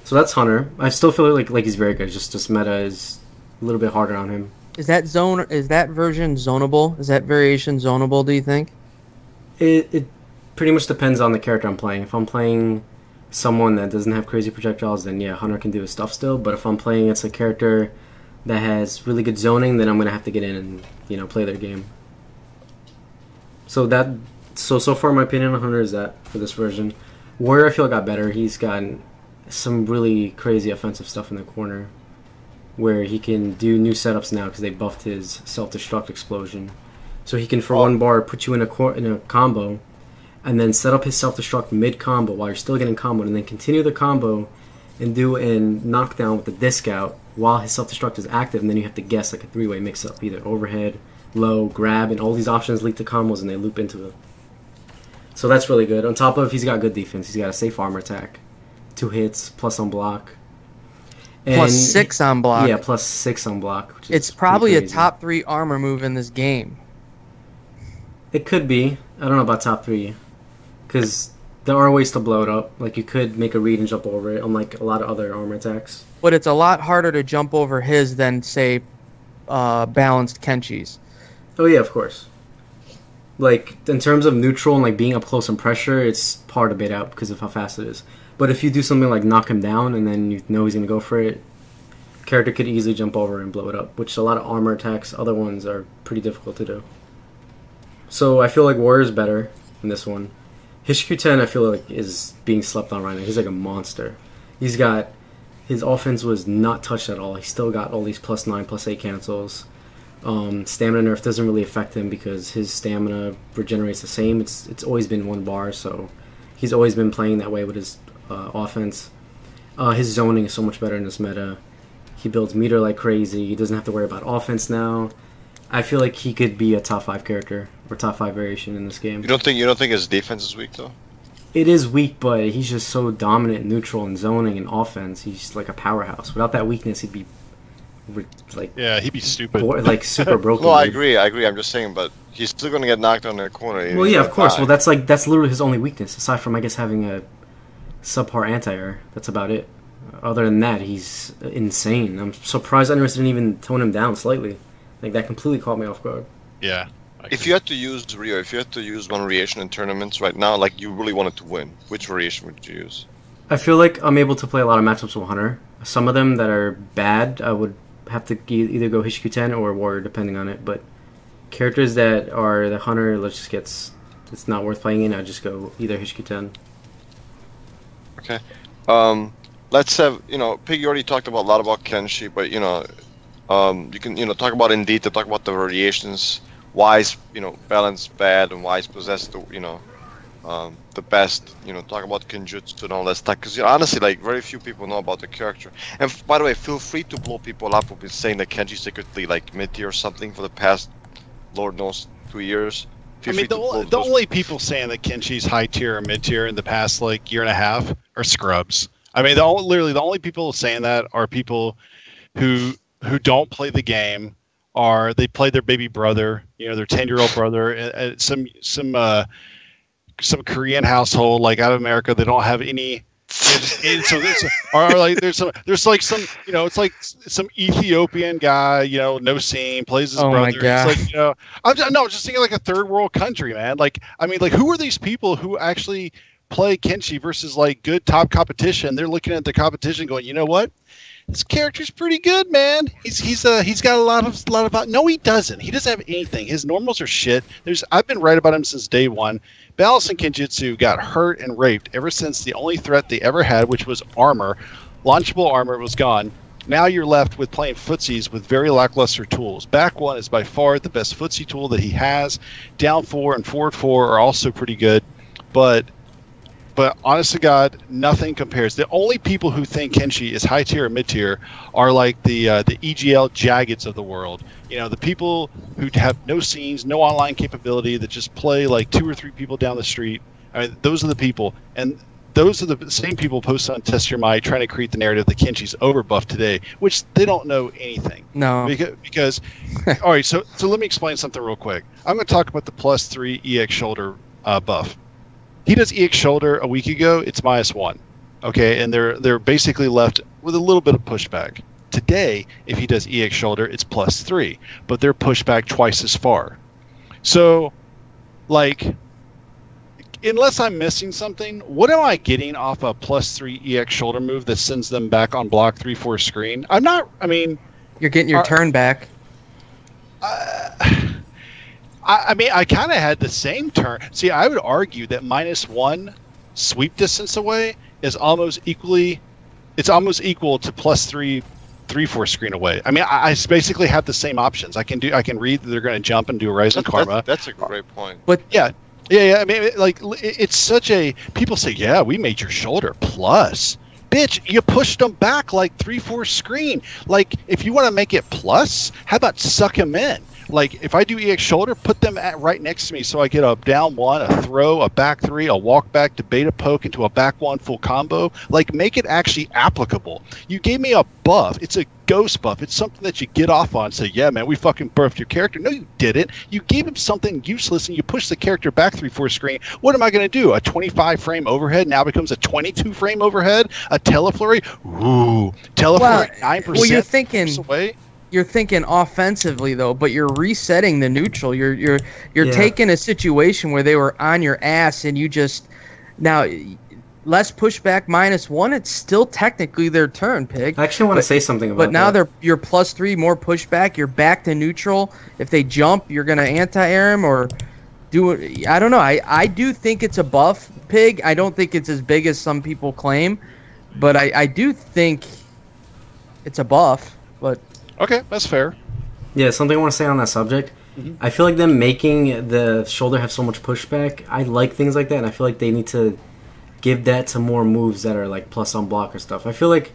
So that's Hunter. I still feel like like he's very good. Just just meta is a little bit harder on him. Is that zone? Is that version zonable? Is that variation zonable? Do you think? It it pretty much depends on the character I'm playing. If I'm playing someone that doesn't have crazy projectiles, then yeah, Hunter can do his stuff still. But if I'm playing it's a character that has really good zoning, then I'm gonna have to get in and, you know, play their game. So that so so far my opinion on Hunter is that for this version. Warrior I feel got better. He's gotten some really crazy offensive stuff in the corner where he can do new setups now because they buffed his self-destruct explosion. So he can for oh. one bar put you in a cor in a combo, and then set up his self-destruct mid-combo while you're still getting comboed, and then continue the combo and do a knockdown with the disc out while his self-destruct is active, and then you have to guess like a three-way mix-up, either overhead, low, grab, and all these options lead to combos and they loop into him. So that's really good. On top of, he's got good defense. He's got a safe armor attack, two hits, plus on block. And plus six on block. Yeah, plus six on block. Which is it's probably a top three armor move in this game. It could be. I don't know about top three, because there are ways to blow it up. Like, you could make a read and jump over it, unlike a lot of other armor attacks. But it's a lot harder to jump over his than, say, uh, balanced Kenshi's. Oh, yeah, of course. Like, in terms of neutral and, like, being up close and pressure, it's hard to bait out because of how fast it is. But if you do something like knock him down and then you know he's going to go for it, character could easily jump over and blow it up, which a lot of armor attacks, other ones, are pretty difficult to do. So I feel like Warrior's better in this one. Hish-Qu-Ten, I feel like, is being slept on right now. He's like a monster. He's got... His offense was not touched at all. He still got all these plus nine, plus eight cancels. Um, stamina nerf doesn't really affect him because his stamina regenerates the same. It's it's always been one bar, so he's always been playing that way with his uh, offense. Uh, his zoning is so much better in this meta. He builds meter like crazy. He doesn't have to worry about offense now. I feel like he could be a top five character or top five variation in this game. You don't think you don't think his defense is weak though? It is weak, but he's just so dominant, neutral, and zoning and offense. He's like a powerhouse. Without that weakness, he'd be. Like, yeah, he'd be stupid. Bo like super broken. No, I agree. I agree. I'm just saying, but he's still gonna get knocked on the corner. Well, yeah, of course. Die. Well, that's like that's literally his only weakness, aside from I guess having a subpar anti-air. That's about it. Other than that, he's insane. I'm surprised Underwrist didn't even tone him down slightly. Like that completely caught me off guard. Yeah. If you had to use Rio, if you had to use one variation in tournaments right now, like you really wanted to win, which variation would you use? I feel like I'm able to play a lot of matchups with Hunter. Some of them that are bad, I would have to either go Hish-Qu-Ten or Warrior, depending on it. But characters that are the Hunter, let's just get it's not worth playing in. I just go either Hish-Qu-Ten. Okay, um, let's have you know, Pig. You already talked about a lot about Kenshi, but you know, um, you can you know talk about in detail, talk about the variations. Why is you know balance bad and why is possessed the you know um, the best you know talk about Kenjutsu and all that stuff because you know, honestly like very few people know about the character. And f by the way, feel free to blow people up who've been saying that Kenji secretly like mid tier or something for the past Lord knows two years. Feel I mean the, ol the only people saying that Kenshi's high tier or mid tier in the past like year and a half are scrubs. I mean the literally the only people saying that are people who who don't play the game. Are they played their baby brother, you know, their ten-year-old brother, uh, some some uh, some Korean household like out of America? They don't have any. It's, it's, so there's, or like there's some there's like some you know it's like some Ethiopian guy you know no scene plays his oh brother. My God. It's like you know I'm just, no just thinking like a third world country man. Like I mean like who are these people who actually play Kenshi versus like good top competition? They're looking at the competition going you know what. This character's pretty good, man. He's he's uh he's got a lot of lot about. No, he doesn't. He doesn't have anything. His normals are shit. There's I've been right about him since day one. Balance and Kenjutsu got hurt and raped ever since the only threat they ever had, which was armor, launchable armor, was gone. Now you're left with playing footsies with very lackluster tools. Back one is by far the best footsie tool that he has. Down four and forward four are also pretty good, but. But honest to God, nothing compares. The only people who think Kenshi is high tier or mid tier are like the uh, the E G L Jaggeds of the world. You know, the people who have no scenes, no online capability, that just play like two or three people down the street. I mean, those are the people, and those are the same people post on Test Your Might trying to create the narrative that Kenshi's overbuffed today, which they don't know anything. No, because, because all right. So so let me explain something real quick. I'm going to talk about the plus three E X shoulder uh, buff. He does E X shoulder a week ago. It's minus one, okay, and they're they're basically left with a little bit of pushback today. If he does E X shoulder, it's plus three, but they're pushed back twice as far. So, like, unless I'm missing something, what am I getting off a plus three E X shoulder move that sends them back on block three four screen? I'm not. I mean, you're getting your are, turn back. Uh, I mean, I kind of had the same turn. See, I would argue that minus one sweep distance away is almost equally, it's almost equal to plus three, three four screen away. I mean, I, I basically have the same options. I can do, I can read that they're going to jump and do a Rising that's, Karma. That's, that's a great point. But yeah, yeah, yeah. I mean, like it's such a people say, yeah, we made your shoulder plus. Bitch, you pushed him back like three four screen. Like if you want to make it plus, how about suck him in? Like, if I do E X shoulder, put them at right next to me so I get a down one, a throw, a back three, a walk back to beta poke into a back one full combo. Like, make it actually applicable. You gave me a buff. It's a ghost buff. It's something that you get off on and say, yeah, man, we fucking buffed your character. No, you didn't. You gave him something useless and you pushed the character back three, four screen. What am I going to do? A twenty-five frame overhead now becomes a twenty-two frame overhead? A teleflurry? Ooh. Teleflurry, well, nine percent. Well, you're thinking... away. You're thinking offensively though, but you're resetting the neutral. You're you're you're yeah. taking a situation where they were on your ass, and you just now less pushback minus one. It's still technically their turn, Pig. I actually want but, to say something about. But now that. they're you're plus three, more pushback. You're back to neutral. If they jump, you're gonna anti-air them or do it. I don't know. I I do think it's a buff, Pig. I don't think it's as big as some people claim, but I I do think it's a buff, but. Okay, that's fair. Yeah, something I want to say on that subject. Mm-hmm. I feel like them making the shoulder have so much pushback, I like things like that, and I feel like they need to give that to more moves that are like plus on block or stuff. I feel like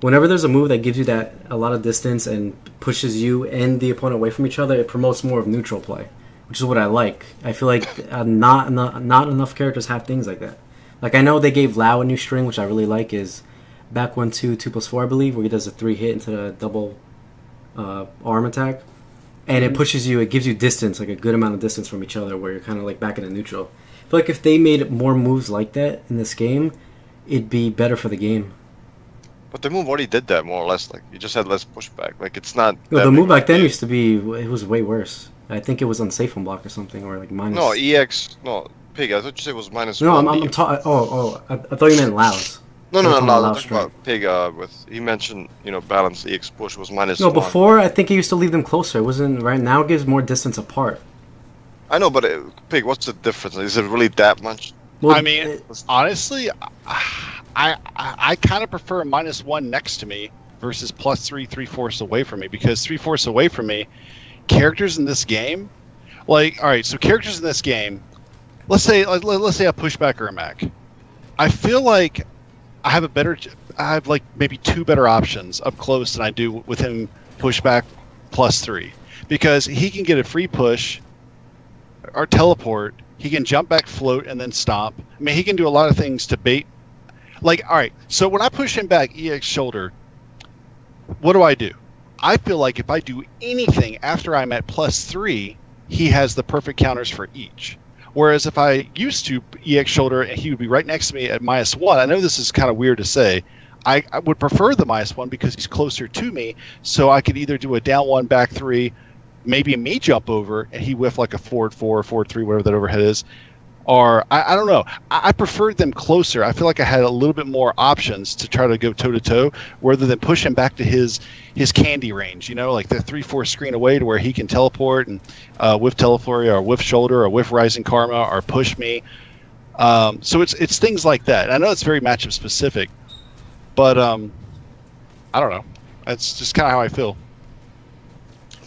whenever there's a move that gives you that a lot of distance and pushes you and the opponent away from each other, it promotes more of neutral play, which is what I like. I feel like uh, not, not, not enough characters have things like that. Like, I know they gave Lao a new string, which I really like, is back one, two, two plus four, I believe, where he does a three hit into the double... Uh, arm attack, and it pushes you, it gives you distance, like a good amount of distance from each other where you're kind of like back in the neutral. I feel like if they made more moves like that in this game, it'd be better for the game. But the move already did that more or less, like you just had less pushback. Like it's not... No, the move back then used to be, it was way worse. I think it was unsafe on block or something, or like minus... No, E X, no, Pig, I thought you said it was minus no, one. No, I'm, I'm talking... Oh, oh, I, I thought you meant Laos. No, no, no, no, no, no. Pig, uh, with, he mentioned, you know, balance, E X push was minus No, one. Before, I think he used to leave them closer. It wasn't, right now it gives more distance apart. I know, but, uh, Pig, what's the difference? Is it really that much? Well, I mean, it, honestly, I, I, I kind of prefer minus one next to me versus plus three, three-fourths away from me. Because three-fourths away from me, characters in this game, like, all right, so characters in this game, let's say, let, let's say I push back Ermac. I feel like... I have a better, I have like maybe two better options up close than I do with him pushback plus three, because he can get a free push or teleport. He can jump back, float, and then stomp. I mean, he can do a lot of things to bait. Like, all right, so when I push him back E X shoulder, what do I do? I feel like if I do anything after I'm at plus three, he has the perfect counters for each. Whereas if I used to E X shoulder and he would be right next to me at minus one, I know this is kind of weird to say, I, I would prefer the minus one because he's closer to me, so I could either do a down one, back three, maybe me jump over and he whiff like a forward four, forward three, whatever that overhead is, or I, I don't know. I, I preferred them closer. I feel like I had a little bit more options to try to go toe to toe rather than push him back to his his candy range, you know, like the three four screen away to where he can teleport and uh, whiff teleflurry or whiff shoulder or whiff rising karma or push me. Um, so it's it's things like that. And I know it's very matchup specific, but um, I don't know. That's just kind of how I feel.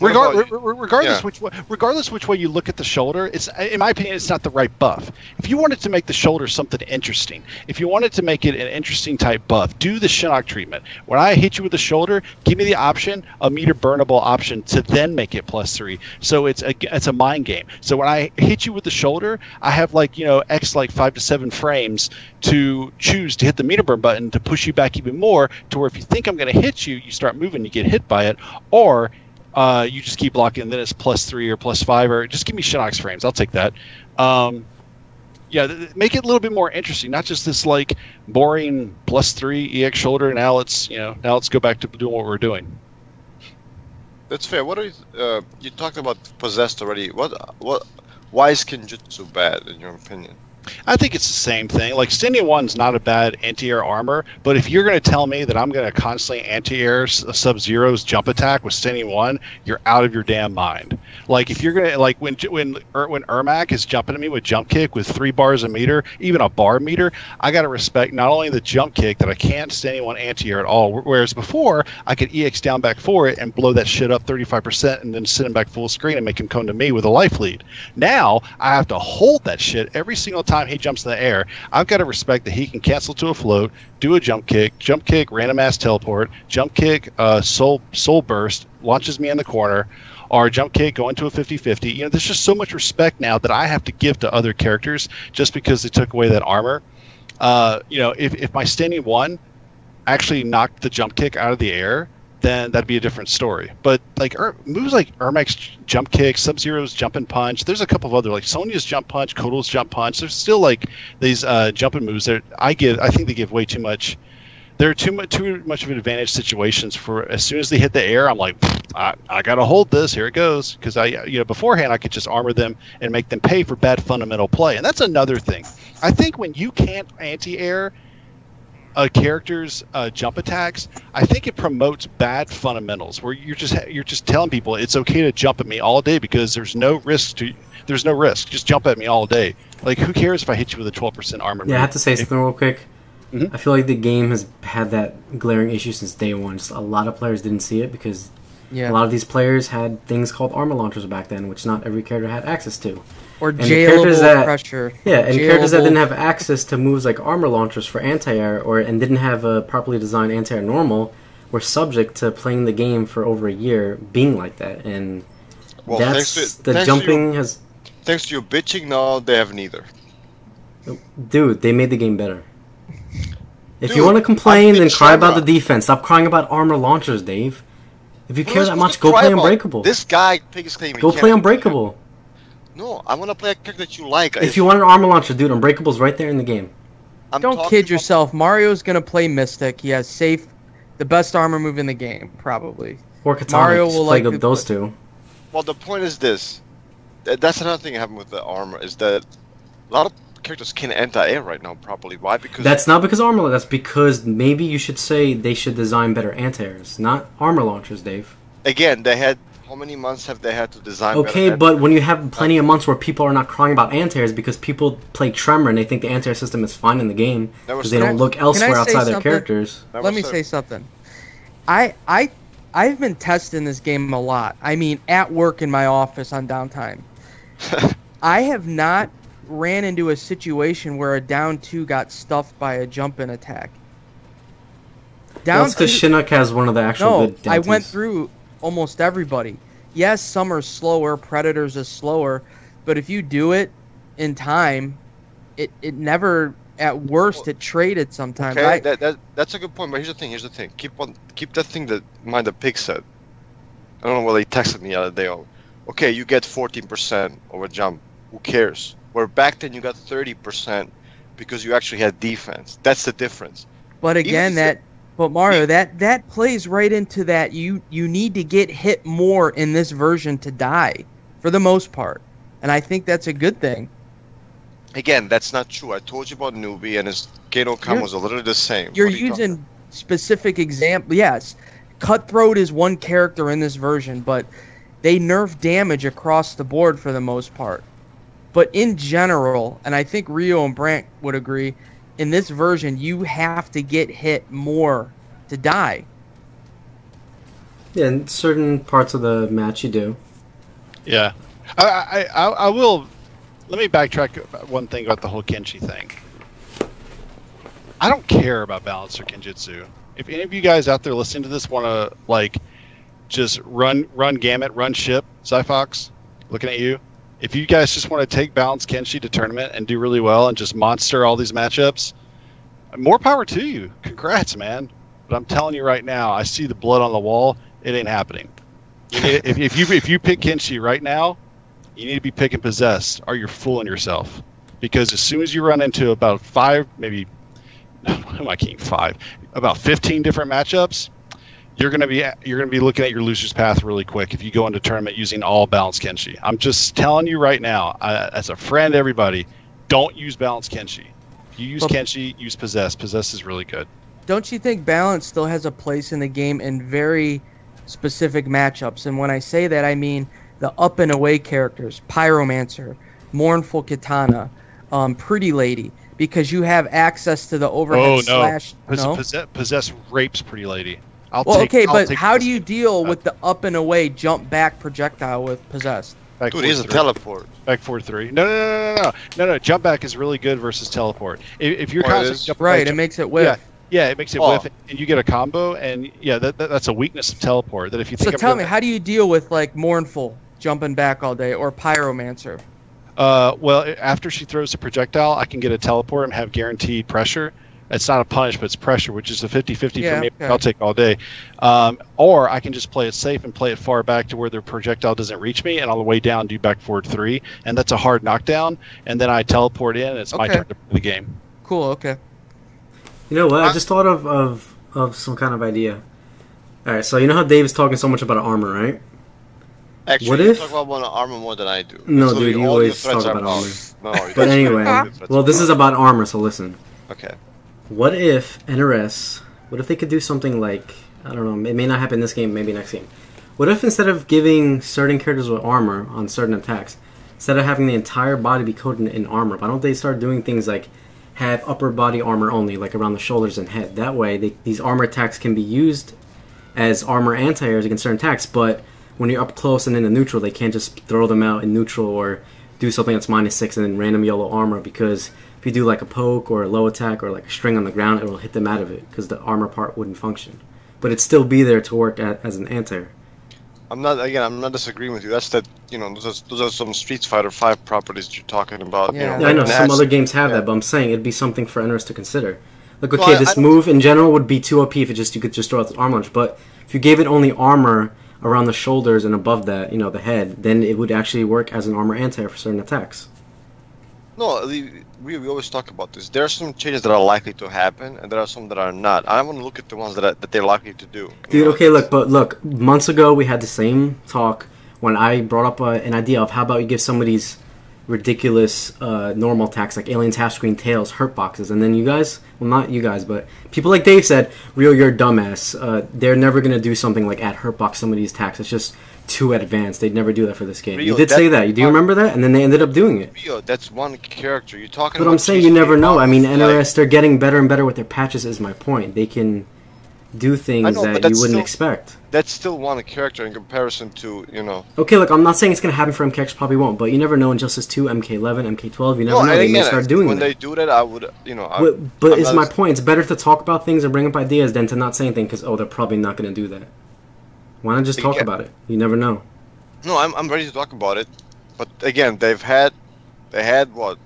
Regardless, regardless yeah. which way, regardless which way you look at the shoulder, it's in my opinion, it's not the right buff. If you wanted to make the shoulder something interesting, if you wanted to make it an interesting type buff, do the Shinnok treatment. When I hit you with the shoulder, give me the option, a meter burnable option to then make it plus three. So it's a it's a mind game. So when I hit you with the shoulder, I have like you know X like five to seven frames to choose to hit the meter burn button to push you back even more to where if you think I'm going to hit you, you start moving, you get hit by it, or Uh, you just keep blocking, then it's plus three or plus five, or just give me Shinnok's frames. I'll take that. Um, yeah, th make it a little bit more interesting, not just this like boring plus three E X shoulder. Now let's you know now let's go back to doing what we're doing. That's fair. What are you, uh, you talked about possessed already? What what? Why is Kenjutsu bad in your opinion? I think it's the same thing. Like, Standing one's not a bad anti-air armor, but if you're going to tell me that I'm going to constantly anti-air Sub-Zero's jump attack with Standing one, you're out of your damn mind. Like, if you're going to, like, when when when Ermac is jumping at me with jump kick with three bars a meter, even a bar meter, I got to respect not only the jump kick that I can't Standing one anti-air at all, whereas before, I could E X down back for it and blow that shit up thirty-five percent and then send him back full screen and make him come to me with a life lead. Now, I have to hold that shit every single time time he jumps in the air, I've got to respect that he can cancel to a float, do a jump kick, jump kick, random ass teleport, jump kick, uh, soul soul burst, launches me in the corner, or jump kick, go into a fifty fifty. You know, there's just so much respect now that I have to give to other characters just because they took away that armor. Uh, you know, if, if my standing one actually knocked the jump kick out of the air, then that'd be a different story. But like er, moves like Ermac's jump kick, Sub-Zero's jump and punch, there's a couple of other, like Sonya's jump punch, Kotal's jump punch. There's still like these uh, jumping moves that I give. I think they give way too much. They're too much, too much of an advantage situations for as soon as they hit the air, I'm like, I, I got to hold this. Here it goes. Because I, you know, beforehand I could just armor them and make them pay for bad fundamental play. And that's another thing. I think when you can't anti-air a character's uh, jump attacks, I think it promotes bad fundamentals where you're just you're just telling people it's okay to jump at me all day because there's no risk to there's no risk. Just jump at me all day. Like, who cares if I hit you with a twelve percent armor? Yeah, rate? I have to say something real quick. Mm-hmm. I feel like the game has had that glaring issue since day one. Just a lot of players didn't see it because yeah. a lot of these players had things called armor launchers back then, which not every character had access to. Or jailable that, pressure. Yeah, and jailable. Characters that didn't have access to moves like armor launchers for anti-air or and didn't have a properly designed anti-air normal were subject to playing the game for over a year being like that. And well, that's... Thanks to, the thanks jumping to your, has... Thanks to your bitching, now they have neither. Dude, they made the game better. If Dude, you want to complain, then cry about the defense. Stop crying about armor launchers, Dave. If you care that much, go play Unbreakable. This guy, Pig is claiming. Go play Unbreakable. No, I want to play a character that you like. If you want an armor launcher, dude, Unbreakable's right there in the game. I'm Don't kid yourself. Mario's going to play Mystic. He has safe, the best armor move in the game, probably. Or Katana. Mario will like those play. Two. Well, the point is this. That's another thing that happened with the armor, is that a lot of characters can't anti-air right now properly. Why? Because that's not because armor. That's because maybe you should say they should design better anti-airs, not armor launchers, Dave. Again, they had... How many months have they had to design? Okay, but when you have plenty of months where people are not crying about anti-airs because people play Tremor and they think the anti-air system is fine in the game because they don't look elsewhere outside their characters. Let me say something. I I I've been testing this game a lot. I mean, at work in my office on downtime. I have not ran into a situation where a down two got stuffed by a jump in attack. Down two. That's because Shinnok has one of the actual good. No, I went through almost everybody. Yes, some are slower, Predators is slower, but if you do it in time, it it never, at worst, it traded sometimes. Okay, I, that, that, that's a good point, but here's the thing, here's the thing. Keep on, keep that thing that mind the Pig said. I don't know whether he texted me the other day. Or, okay, you get fourteen percent over jump. Who cares? Where back then you got thirty percent because you actually had defense. That's the difference. But again, that... But Mario, that, that plays right into that. You you need to get hit more in this version to die, for the most part. And I think that's a good thing. Again, that's not true. I told you about Newbie, and his Kano com was literally the same. You're using you specific examples. Yes, Cutthroat is one character in this version, but they nerf damage across the board for the most part. But in general, and I think Rio and Brandt would agree, in this version, you have to get hit more to die. Yeah, in certain parts of the match, you do. Yeah. I, I, I will... Let me backtrack one thing about the whole Kenshi thing. I don't care about Balance or Kenjutsu. If any of you guys out there listening to this want to, like, just run run gamut, run ship, Zyfox, looking at you. If you guys just want to take Balance Kenshi to tournament and do really well and just monster all these matchups, more power to you. Congrats, man. But I'm telling you right now, I see the blood on the wall. It ain't happening. if, if, you, if you pick Kenshi right now, you need to be picking Possessed or you're fooling yourself. Because as soon as you run into about five, maybe, what am I kidding, five, about fifteen different matchups, you're gonna be you're gonna be looking at your loser's path really quick if you go into tournament using all Balance Kenshi. I'm just telling you right now, I, as a friend, everybody, don't use Balance Kenshi. If you use but, Kenshi, use Possess. Possess is really good. Don't you think Balance still has a place in the game in very specific matchups? And when I say that, I mean the up and away characters, Pyromancer, Mournful Kitana, um, Pretty Lady, because you have access to the overhead oh, no. slash. No, Possess, Possess rapes Pretty Lady. I'll well, take, okay, I'll but how do you deal with the up and away jump back projectile with Possessed? Back Dude, he's a teleport. Back four three. No, no, no, no, no, no, no. Jump back is really good versus teleport. If, if you're constantly jumping, right, it makes it whiff. Yeah. Yeah, it makes it oh. whiff, and you get a combo, and yeah, that, that, that's a weakness of teleport. That if you think. So I'm tell me, how do you deal with like Mournful jumping back all day or Pyromancer? Uh, well, after she throws a projectile, I can get a teleport and have guaranteed pressure. It's not a punish, but it's pressure, which is a fifty fifty yeah, for me. Okay. I'll take all day. Um, or I can just play it safe and play it far back to where the projectile doesn't reach me, and on the way down do back forward three, and that's a hard knockdown. And then I teleport in, and it's okay. my turn to play the game. Cool. Okay. You know what? I just thought of, of of some kind of idea. All right, so you know how Dave is talking so much about armor, right? Actually, what if... you talk about armor more than I do. No, dude, you always talk about armor. No, but anyway, well, this is about armor, so listen. Okay. What if N R S, what if they could do something like, I don't know, it may not happen this game, maybe next game. What if instead of giving certain characters with armor on certain attacks, instead of having the entire body be coated in armor, why don't they start doing things like have upper body armor only, like around the shoulders and head. That way, they, these armor attacks can be used as armor anti-airs against certain attacks, but when you're up close and in the neutral, they can't just throw them out in neutral or do something that's minus six and then random YOLO armor, because if you do like a poke or a low attack or like a string on the ground, it will hit them out of it, because the armor part wouldn't function. But it'd still be there to work at, as an anti-air. I'm not, again, I'm not disagreeing with you. That's that, you know, those are, those are some Street Fighter five properties that you're talking about. Yeah, you know, yeah I know, some other games have yeah. that, but I'm saying it'd be something for N R S to consider. Like, okay, well, I, this I move in general would be too O P if it just, you could just throw out the arm lunge, but if you gave it only armor around the shoulders and above that, you know, the head, then it would actually work as an armor anti for certain attacks. No, we, we always talk about this. There are some changes that are likely to happen, and there are some that are not. I want to look at the ones that are, that they're likely to do. Dude, know? okay, look, but look, months ago we had the same talk when I brought up uh, an idea of how about you give some of these ridiculous uh, normal attacks like aliens, half-screen, tails, hurt boxes, and then you guys, well, not you guys, but people like Dave said, Rio, you're a dumbass. Uh, they're never going to do something like at hurt box some of these attacks. It's just... too advanced. They'd never do that for this game. Rio, you did say that. Do you remember that? And then they ended up doing it. Rio, that's one character. You're talking about... But I'm saying you never know. I mean, N R S, they're getting better and better with their patches is my point. They can do things that you wouldn't expect. That's still one character in comparison to, you know... Okay, look, I'm not saying it's going to happen for M K X. Probably won't. But you never know in Injustice two, M K eleven, M K twelve. You never know. They may start doing that. When they do that, I would, you know... But it's my point. It's better to talk about things and bring up ideas than to not say anything because, oh, they're probably not going to do that. Why not just talk about it? You never know. No, I'm I'm ready to talk about it, but again, they've had, they had what,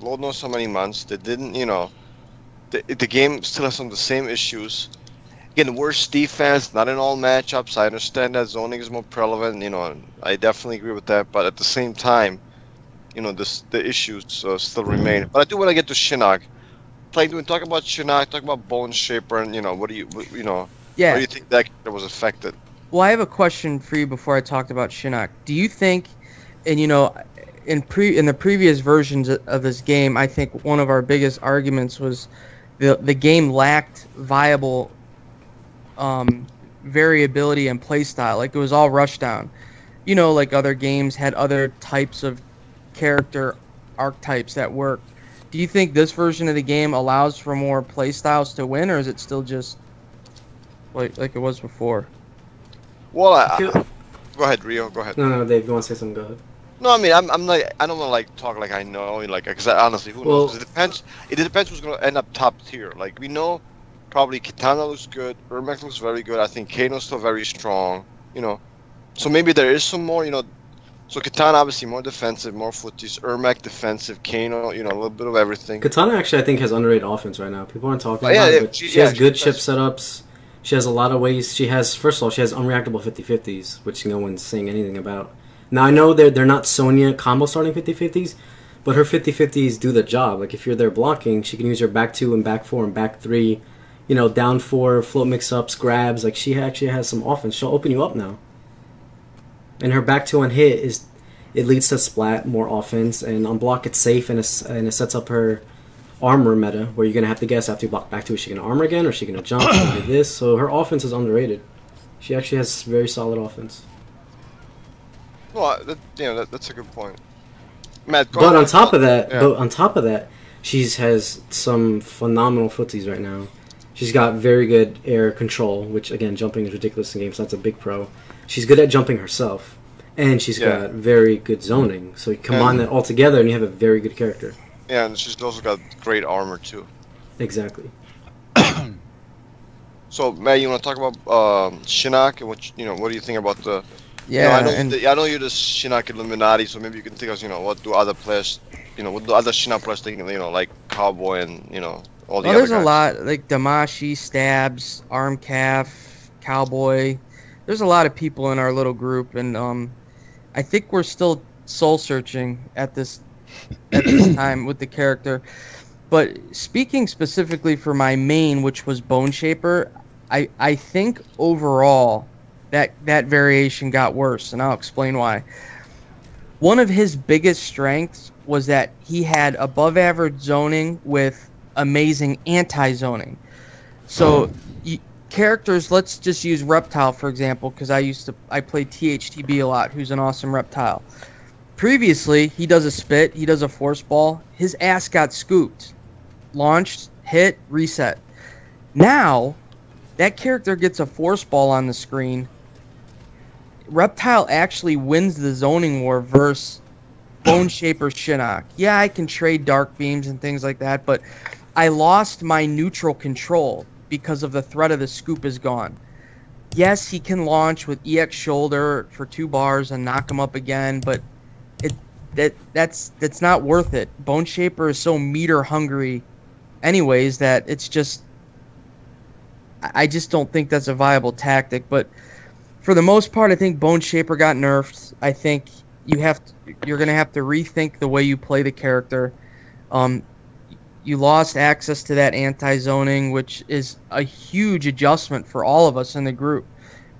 Lord knows how many months. They didn't, you know, the the game still has some of the same issues. Again, worse defense, not in all matchups. I understand that zoning is more prevalent. You know, I definitely agree with that. But at the same time, you know, this the issues uh, still remain. But I do want to get to Shinnok. Play to talk about Shinnok, talk about Bone Shaper, and you know, what do you what, you know, yeah, how do you think that was affected? Well, I have a question for you before I talked about Shinnok. Do you think, and you know, in pre in the previous versions of this game, I think one of our biggest arguments was the the game lacked viable um, variability and playstyle. Like, it was all rushdown. You know, like other games had other types of character archetypes that worked. Do you think this version of the game allows for more playstyles to win, or is it still just like like it was before? Well, I, I, go ahead, Rio. Go ahead. No, no, Dave. You want to say something? Go ahead. No, I mean, I'm, I'm not. I don't want to like talk like I know, like, because honestly, who well, knows? It depends. It depends who's gonna end up top tier. Like we know, probably Kitana looks good. Ermac looks very good. I think Kano's still very strong. You know, so maybe there is some more. You know, so Kitana obviously more defensive, more footies. Ermac defensive. Kano, you know, a little bit of everything. Kitana actually, I think, has underrated offense right now. People aren't talking oh, yeah, about it. But she, she yeah, has she good does. chip setups. She has a lot of ways. She has, first of all, she has unreactable fifty fifties, which no one's saying anything about. Now, I know they're, they're not Sonya combo starting fifty fifties, but her fifty fifties do the job. Like, if you're there blocking, she can use her back two and back four and back three, you know, down four, float mix-ups, grabs. Like, she actually has some offense. She'll open you up now. And her back two on hit, is it leads to splat, more offense, and on block it's safe, and it, and it sets up her... armor meta, where you're going to have to guess after you block back to it, is she going to armor again, or is she going to jump, or do this? So her offense is underrated. She actually has very solid offense. Well, that, you know, that, that's a good point. Matt, go but on, on top of that, yeah. but on top of that, she has some phenomenal footsies right now. She's got very good air control, which, again, jumping is ridiculous in games, so that's a big pro. She's good at jumping herself. And she's yeah. got very good zoning. So you combine and, that all together and you have a very good character. Yeah, and she's also got great armor too. Exactly. So, Matt, you want to talk about uh, Shinnok and what you, you know? What do you think about the? Yeah, you know, I, know and the, I know you're the Shinnok Illuminati, so maybe you can think of you know what do other players, you know, what do other Shinnok players think? You know, like Cowboy and you know all the well, other there's guys. A lot like Damashi, Stabs, Arm Calf, Cowboy. There's a lot of people in our little group, and um, I think we're still soul searching at this at this time with the character. But speaking specifically for my main, which was Bone Shaper, I, I think overall that that variation got worse, and I'll explain why. One of his biggest strengths was that he had above average zoning with amazing anti-zoning. So you, characters, let's just use Reptile for example, because I used to I played T H T B a lot, who's an awesome Reptile. Previously, he does a spit, he does a force ball, his ass got scooped. Launched, hit, reset. Now, that character gets a force ball on the screen. Reptile actually wins the zoning war versus Bone Shaper Shinnok. Yeah, I can trade dark beams and things like that, but I lost my neutral control because of the threat of the scoop is gone. Yes, he can launch with E X shoulder for two bars and knock him up again, but it that that's that's not worth it. Bone Shaper is so meter hungry anyways that it's just I just don't think that's a viable tactic. But for the most part, I think Bone Shaper got nerfed. I think you have to, you're gonna have to rethink the way you play the character. Um, you lost access to that anti-zoning, which is a huge adjustment for all of us in the group.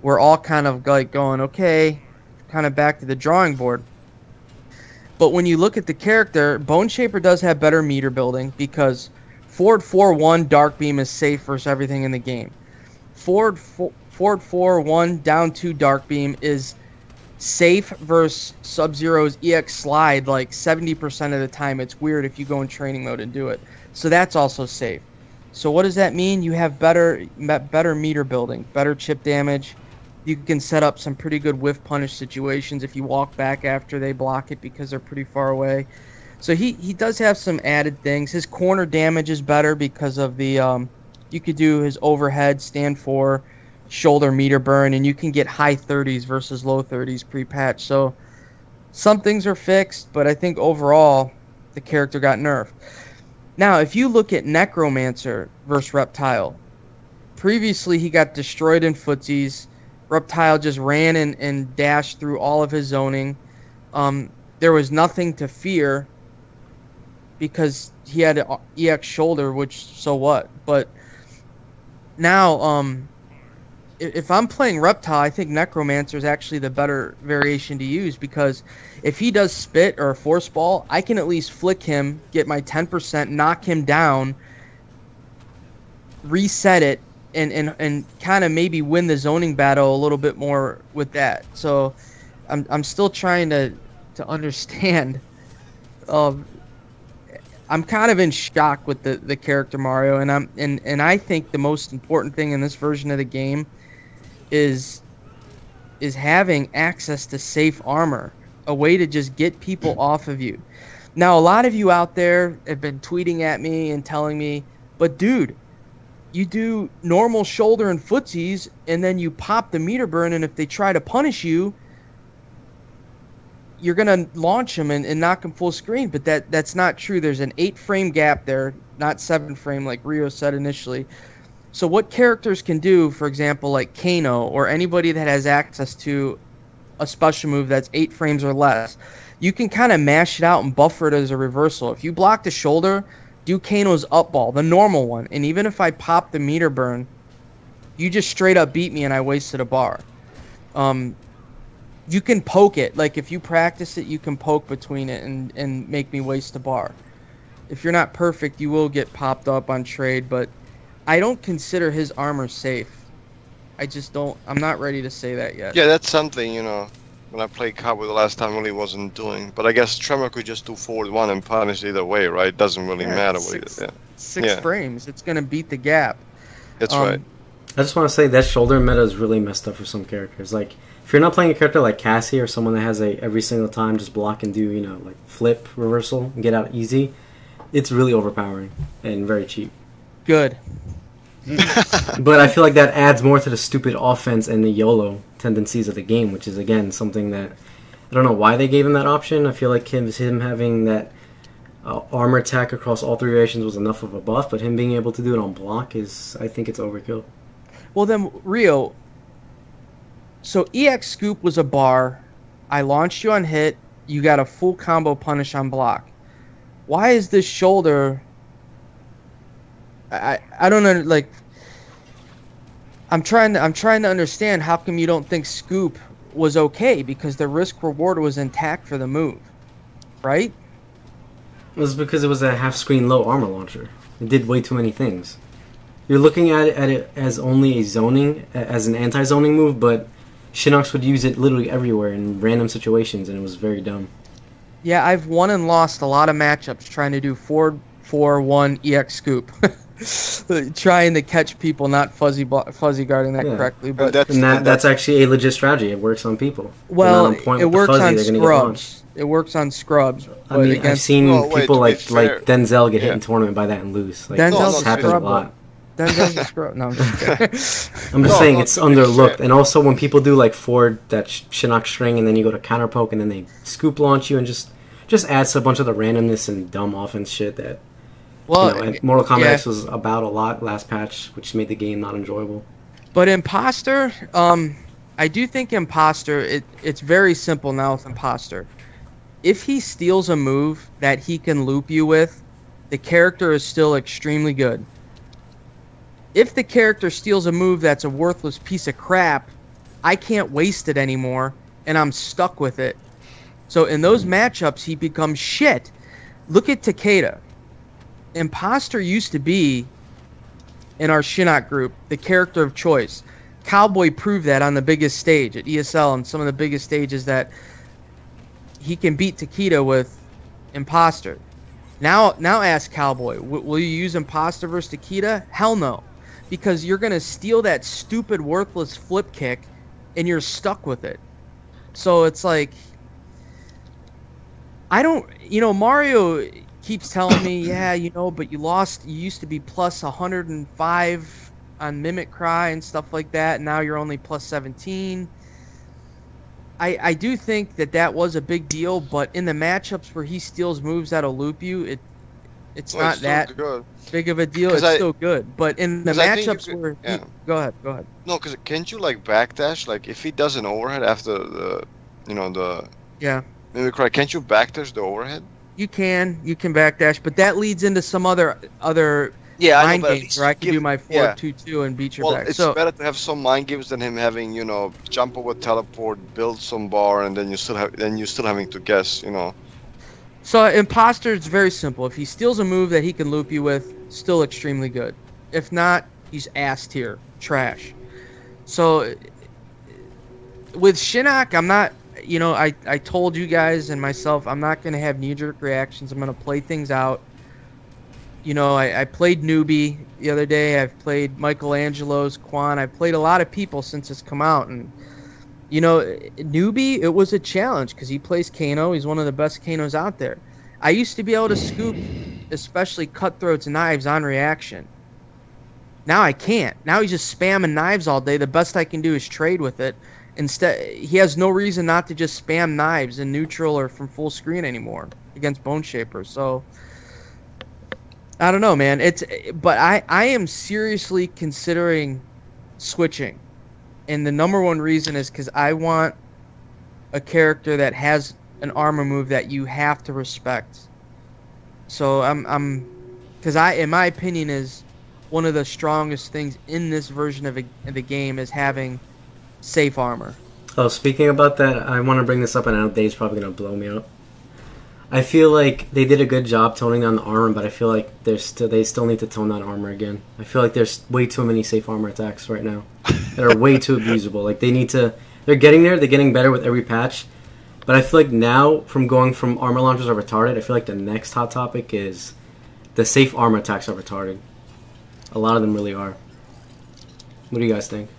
We're all kind of like going, okay, kind of back to the drawing board. But when you look at the character, Bone Shaper does have better meter building because Ford four one Dark Beam is safe versus everything in the game. Ford four one Down two Dark Beam is safe versus Sub-Zero's E X Slide like seventy percent of the time. It's weird if you go in training mode and do it. So that's also safe. So what does that mean? You have better, better meter building, better chip damage. You can set up some pretty good whiff punish situations if you walk back after they block it because they're pretty far away. So he, he does have some added things. His corner damage is better because of the, um, you could do his overhead, stand for, shoulder meter burn, and you can get high thirties versus low thirties pre-patch. So some things are fixed, but I think overall the character got nerfed. Now, if you look at Necromancer versus Reptile, previously he got destroyed in footsies. Reptile just ran and, and dashed through all of his zoning. Um, there was nothing to fear because he had an E X shoulder, which, so what? But now, um, if I'm playing Reptile, I think Necromancer is actually the better variation to use because if he does spit or a force ball, I can at least flick him, get my ten percent, knock him down, reset it, and, and, and kind of maybe win the zoning battle a little bit more with that. So I'm, I'm still trying to, to understand. Um, I'm kind of in shock with the, the character Mario, and, I'm, and, and I think the most important thing in this version of the game is, is having access to safe armor, a way to just get people off of you. Now, a lot of you out there have been tweeting at me and telling me, but dude, you do normal shoulder and footsies, and then you pop the meter burn, and if they try to punish you, you're going to launch them and, and knock them full screen. But that that's not true. There's an eight-frame gap there, not seven-frame like Rio said initially. So what characters can do, for example, like Kano or anybody that has access to a special move that's eight frames or less, you can kind of mash it out and buffer it as a reversal. If you block the shoulder, do Kano's up ball, the normal one, and even if I pop the meter burn, you just straight up beat me and I wasted a bar. Um, you can poke it. Like, if you practice it, you can poke between it and, and make me waste a bar. If you're not perfect, you will get popped up on trade, but I don't consider his armor safe. I just don't. I'm not ready to say that yet. Yeah, that's something, you know, when I played Cowboy the last time, really wasn't doing. But I guess Tremor could just do forward one and punish either way, right? It doesn't really yeah, matter what he does. Yeah. Six yeah. frames. It's going to beat the gap. That's um, right. I just want to say that shoulder meta is really messed up for some characters. Like, if you're not playing a character like Cassie or someone that has a every single time just block and do, you know, like flip, reversal, and get out easy, it's really overpowering and very cheap. Good. But I feel like that adds more to the stupid offense and the YOLO tendencies of the game, which is, again, something that I don't know why they gave him that option. I feel like him, him having that uh, armor attack across all three variations was enough of a buff, but him being able to do it on block is, I think, it's overkill. Well, then, Rio, so E X Scoop was a bar. I launched you on hit. You got a full combo punish on block. Why is this shoulder... I, I don't know, like... I'm trying to I'm trying to understand how come you don't think Scoop was okay, because the risk reward was intact for the move, right? It was because it was a half screen low armor launcher. It did way too many things. You're looking at it, at it as only a zoning, as an anti-zoning move, but Shinnok's would use it literally everywhere in random situations, and it was very dumb. Yeah, I've won and lost a lot of matchups trying to do four four one E X Scoop. Trying to catch people not fuzzy fuzzy guarding that yeah. correctly, but and that's, and that, that's actually a legit strategy. It works on people. Well, on point it, with works fuzzy, on it works on scrubs. It works on scrubs. I mean, I've seen oh, wait, people like fair. like Denzel get yeah. hit in tournament by that and lose. Like, Denzel's happened a lot. Denzel's a scrub. No, I'm just kidding. I'm just no, saying it's underlooked. Fair. And also when people do like forward that Shinnok string, and then you go to counter poke, and then they scoop launch you, and just just adds to a bunch of the randomness and dumb offense shit that. Well, you know, Mortal Kombat yeah. X was about a lot last patch, which made the game not enjoyable. But Imposter, um, I do think Imposter, it, it's very simple now with Imposter. If he steals a move that he can loop you with, the character is still extremely good. If the character steals a move that's a worthless piece of crap, I can't waste it anymore, and I'm stuck with it. So in those matchups, he becomes shit. Look at Takeda. Imposter used to be, in our Shinnok group, the character of choice. Cowboy proved that on the biggest stage at E S L, and some of the biggest stages, that he can beat Takeda with Imposter. Now now ask Cowboy, w will you use Imposter versus Takeda? Hell no. Because you're going to steal that stupid, worthless flip kick, and you're stuck with it. So it's like... I don't... You know, Mario... keeps telling me, yeah, you know, but you lost, you used to be plus one hundred five on Mimic Cry and stuff like that, and now you're only plus seventeen. I I do think that that was a big deal, but in the matchups where he steals moves that'll loop you, it it's well, not it's that good. big of a deal. It's I, still good, but in the matchups could, where yeah. he, go ahead, go ahead. No, because can't you like backdash? Like if he does an overhead after the, you know, the yeah Mimic Cry, can't you backdash the overhead? You can, you can backdash, but that leads into some other other yeah, mind I know, games where I can give, do my four yeah. two two and beat your well, back. It's so, better to have some mind games than him having, you know, jump over teleport, build some bar, and then you still have then you still having to guess, you know. So Imposter, it's very simple. If he steals a move that he can loop you with, still extremely good. If not, he's ass tier trash. So with Shinnok, I'm not. You know, I, I told you guys and myself, I'm not going to have knee-jerk reactions. I'm going to play things out. You know, I, I played Newbie the other day. I've played Michelangelo's, Quan. I've played a lot of people since it's come out. And, you know, Newbie, it was a challenge because he plays Kano. He's one of the best Kanos out there. I used to be able to scoop, especially Cutthroat's knives on reaction. Now I can't. Now he's just spamming knives all day. The best I can do is trade with it. Instead, he has no reason not to just spam knives in neutral or from full screen anymore against Bone Shaper. So I don't know, man. It's but I I am seriously considering switching, and the number one reason is because I want a character that has an armor move that you have to respect. So I'm I'm because I in my opinion is one of the strongest things in this version of, a, of the game is having safe armor. Oh, speaking about that, I want to bring this up, and I know Dave's probably going to blow me up. I feel like they did a good job toning down the armor, but I feel like they're still, they still need to tone down armor again. I feel like there's way too many safe armor attacks right now that are way too abusable. Like, they need to... They're getting there, they're getting better with every patch, but I feel like now, from going from armor launchers are retarded, I feel like the next hot topic is the safe armor attacks are retarded. A lot of them really are. What do you guys think?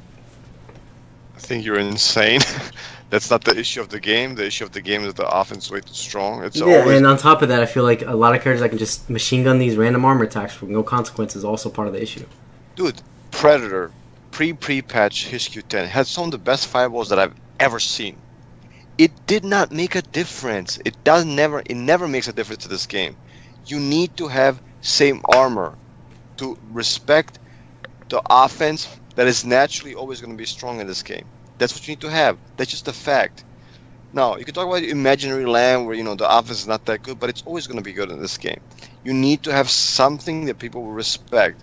I think you're insane. That's not the issue of the game. The issue of the game is the offense is way too strong. It's yeah, always... and on top of that, I feel like a lot of characters that can just machine gun these random armor attacks with no consequences is also part of the issue. Dude, Predator, pre-pre-patch Hish-Qu-Ten had some of the best fireballs that I've ever seen. It did not make a difference. It does never. It never makes a difference to this game. You need to have same armor to respect the offense that is naturally always going to be strong in this game. That's what you need to have. That's just a fact. Now, you can talk about imaginary land where, you know, the offense is not that good, but it's always going to be good in this game. You need to have something that people will respect.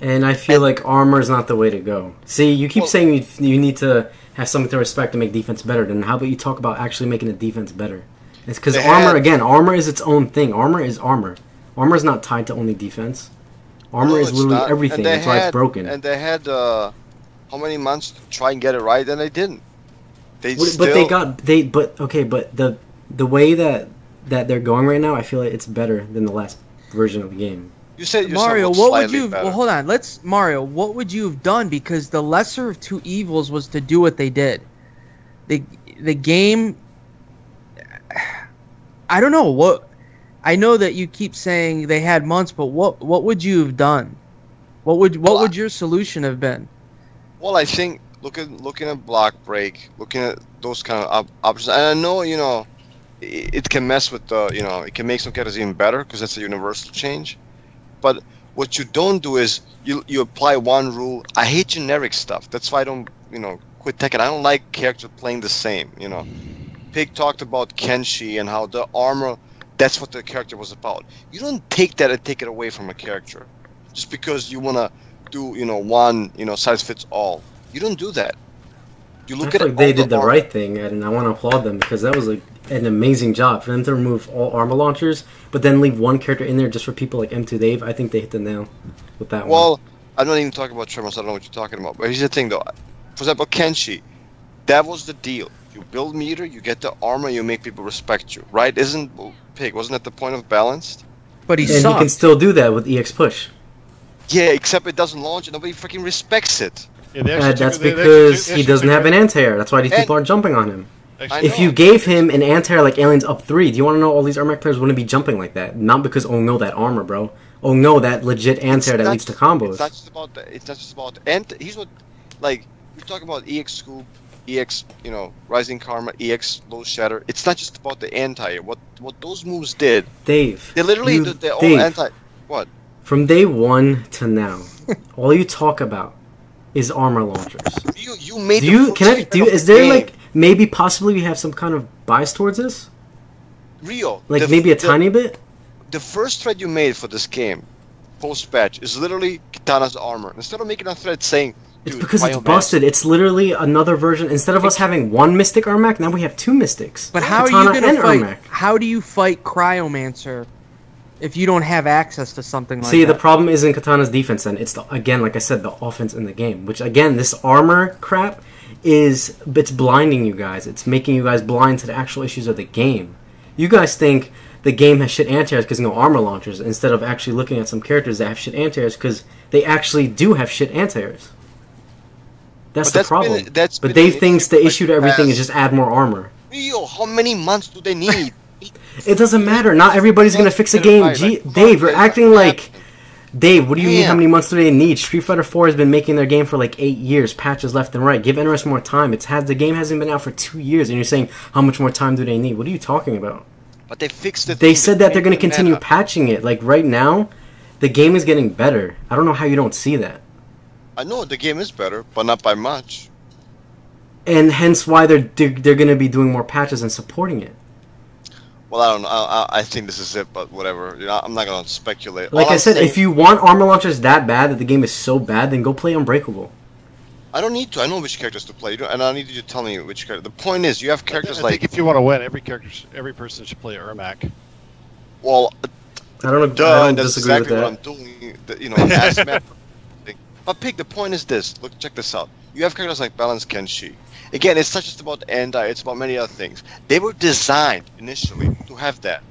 And I feel and, like armor is not the way to go. See, you keep well, saying you, you need to have something to respect to make defense better. Then how about you talk about actually making the defense better? It's because armor, again, armor is its own thing. Armor is armor. Armor is not tied to only defense. Armor no, is literally not. everything. That's had, why it's broken. And they had... Uh, How many months to try and get it right, and they didn't. They but, still... but they got they but okay, but the the way that that they're going right now, I feel like it's better than the last version of the game. You said Mario, what would you? Better. Well, hold on. Let's Mario. What would you have done? Because the lesser of two evils was to do what they did. The the game. I don't know what. I know that you keep saying they had months, but what what would you have done? What would what well, would your solution have been? Well, I think looking looking at block break, looking at those kind of op options, and I know you know it, it can mess with the you know it can make some characters even better because that's a universal change. But what you don't do is you you apply one rule. I hate generic stuff. That's why I don't you know quit Tekken. I don't like characters playing the same. You know, Pig talked about Kenshi and how the armor. That's what the character was about. You don't take that and take it away from a character just because you wanna. Do you know one you know size fits all? You don't do that. You look I feel at like they did the armor. right thing, and I want to applaud them because that was a, an amazing job for them to remove all armor launchers, but then leave one character in there just for people like m two dave. I think they hit the nail with that well, one. Well, I'm not even talking about Tremor, so I don't know what you're talking about. But here's the thing, though. For example, Kenshi, that was the deal. You build meter, you get the armor, you make people respect you, right? Isn't Pig? Wasn't that the point of Balanced? But he and sucked. He can still do that with E X push. Yeah, except it doesn't launch and nobody freaking respects it. Yeah, they uh, that's took, because they, they he doesn't have an anti-air. That's why these and people aren't jumping on him. If you gave him an anti-air like Aliens Up three, do you want to know all these Ermac players wouldn't be jumping like that? Not because, oh no, that armor, bro. Oh no, that legit anti-air that leads to combos. It's not just about... The, it's not just about... And he's what... Like, you're talking about E X Scoop, E X, you know, Rising Karma, E X Low Shatter. It's not just about the anti-air. What, what those moves did... Dave. They literally you, did their Dave. own anti... What? From day one to now, all you talk about is armor launchers. You you made. Do you can I do? Is there like maybe possibly we have some kind of bias towards this? Rio, like the, maybe a the, tiny bit. The first thread you made for this game, post patch, is literally Kitana's armor. Instead of making a thread saying it's because it's busted. Match. It's literally another version. Instead of us having one Mystic Ermac, now we have two Mystics. But how Kitana are you going to fight? Ermac. How do you fight Cryomancer? If you don't have access to something like that. See, the problem isn't Katana's defense then. It's, the, again, like I said, the offense in the game. Which, again, this armor crap is... It's blinding you guys. It's making you guys blind to the actual issues of the game. You guys think the game has shit anti-airs because no armor launchers, instead of actually looking at some characters that have shit anti-airs because they actually do have shit anti-airs. That's the problem. But Dave thinks the issue to everything is just add more armor. Rio, how many months do they need? It doesn't matter. Not everybody's going to fix a game. G Dave, you're acting like... Dave, what do you mean how many months do they need? Street Fighter four has been making their game for like eight years. Patches left and right. Give N R S more time. It's has, the game hasn't been out for two years, and you're saying, how much more time do they need? What are you talking about? But they fixed it. They said that they're going to continue patching it. Like, right now, the game is getting better. I don't know how you don't see that. I know the game is better, but not by much. And hence why they're, they're, they're going to be doing more patches and supporting it. Well, I don't know. I, I think this is it, but whatever. You know, I'm not going to speculate. Like I said, if you want armor launchers that bad, that the game is so bad, then go play Unbreakable. I don't need to. I know which characters to play, and I need you to tell me which character. The point is, you have characters I think, like... I think if you want to win, every character, every person should play Ermac. Well, I don't, duh, I don't disagree exactly with that. That's exactly what I'm doing. You know, ass map. But Pig, the point is this. Look, check this out. You have characters like Balance, Kenshi. Again, it's not just about Enda, it's about many other things. They were designed initially to have that.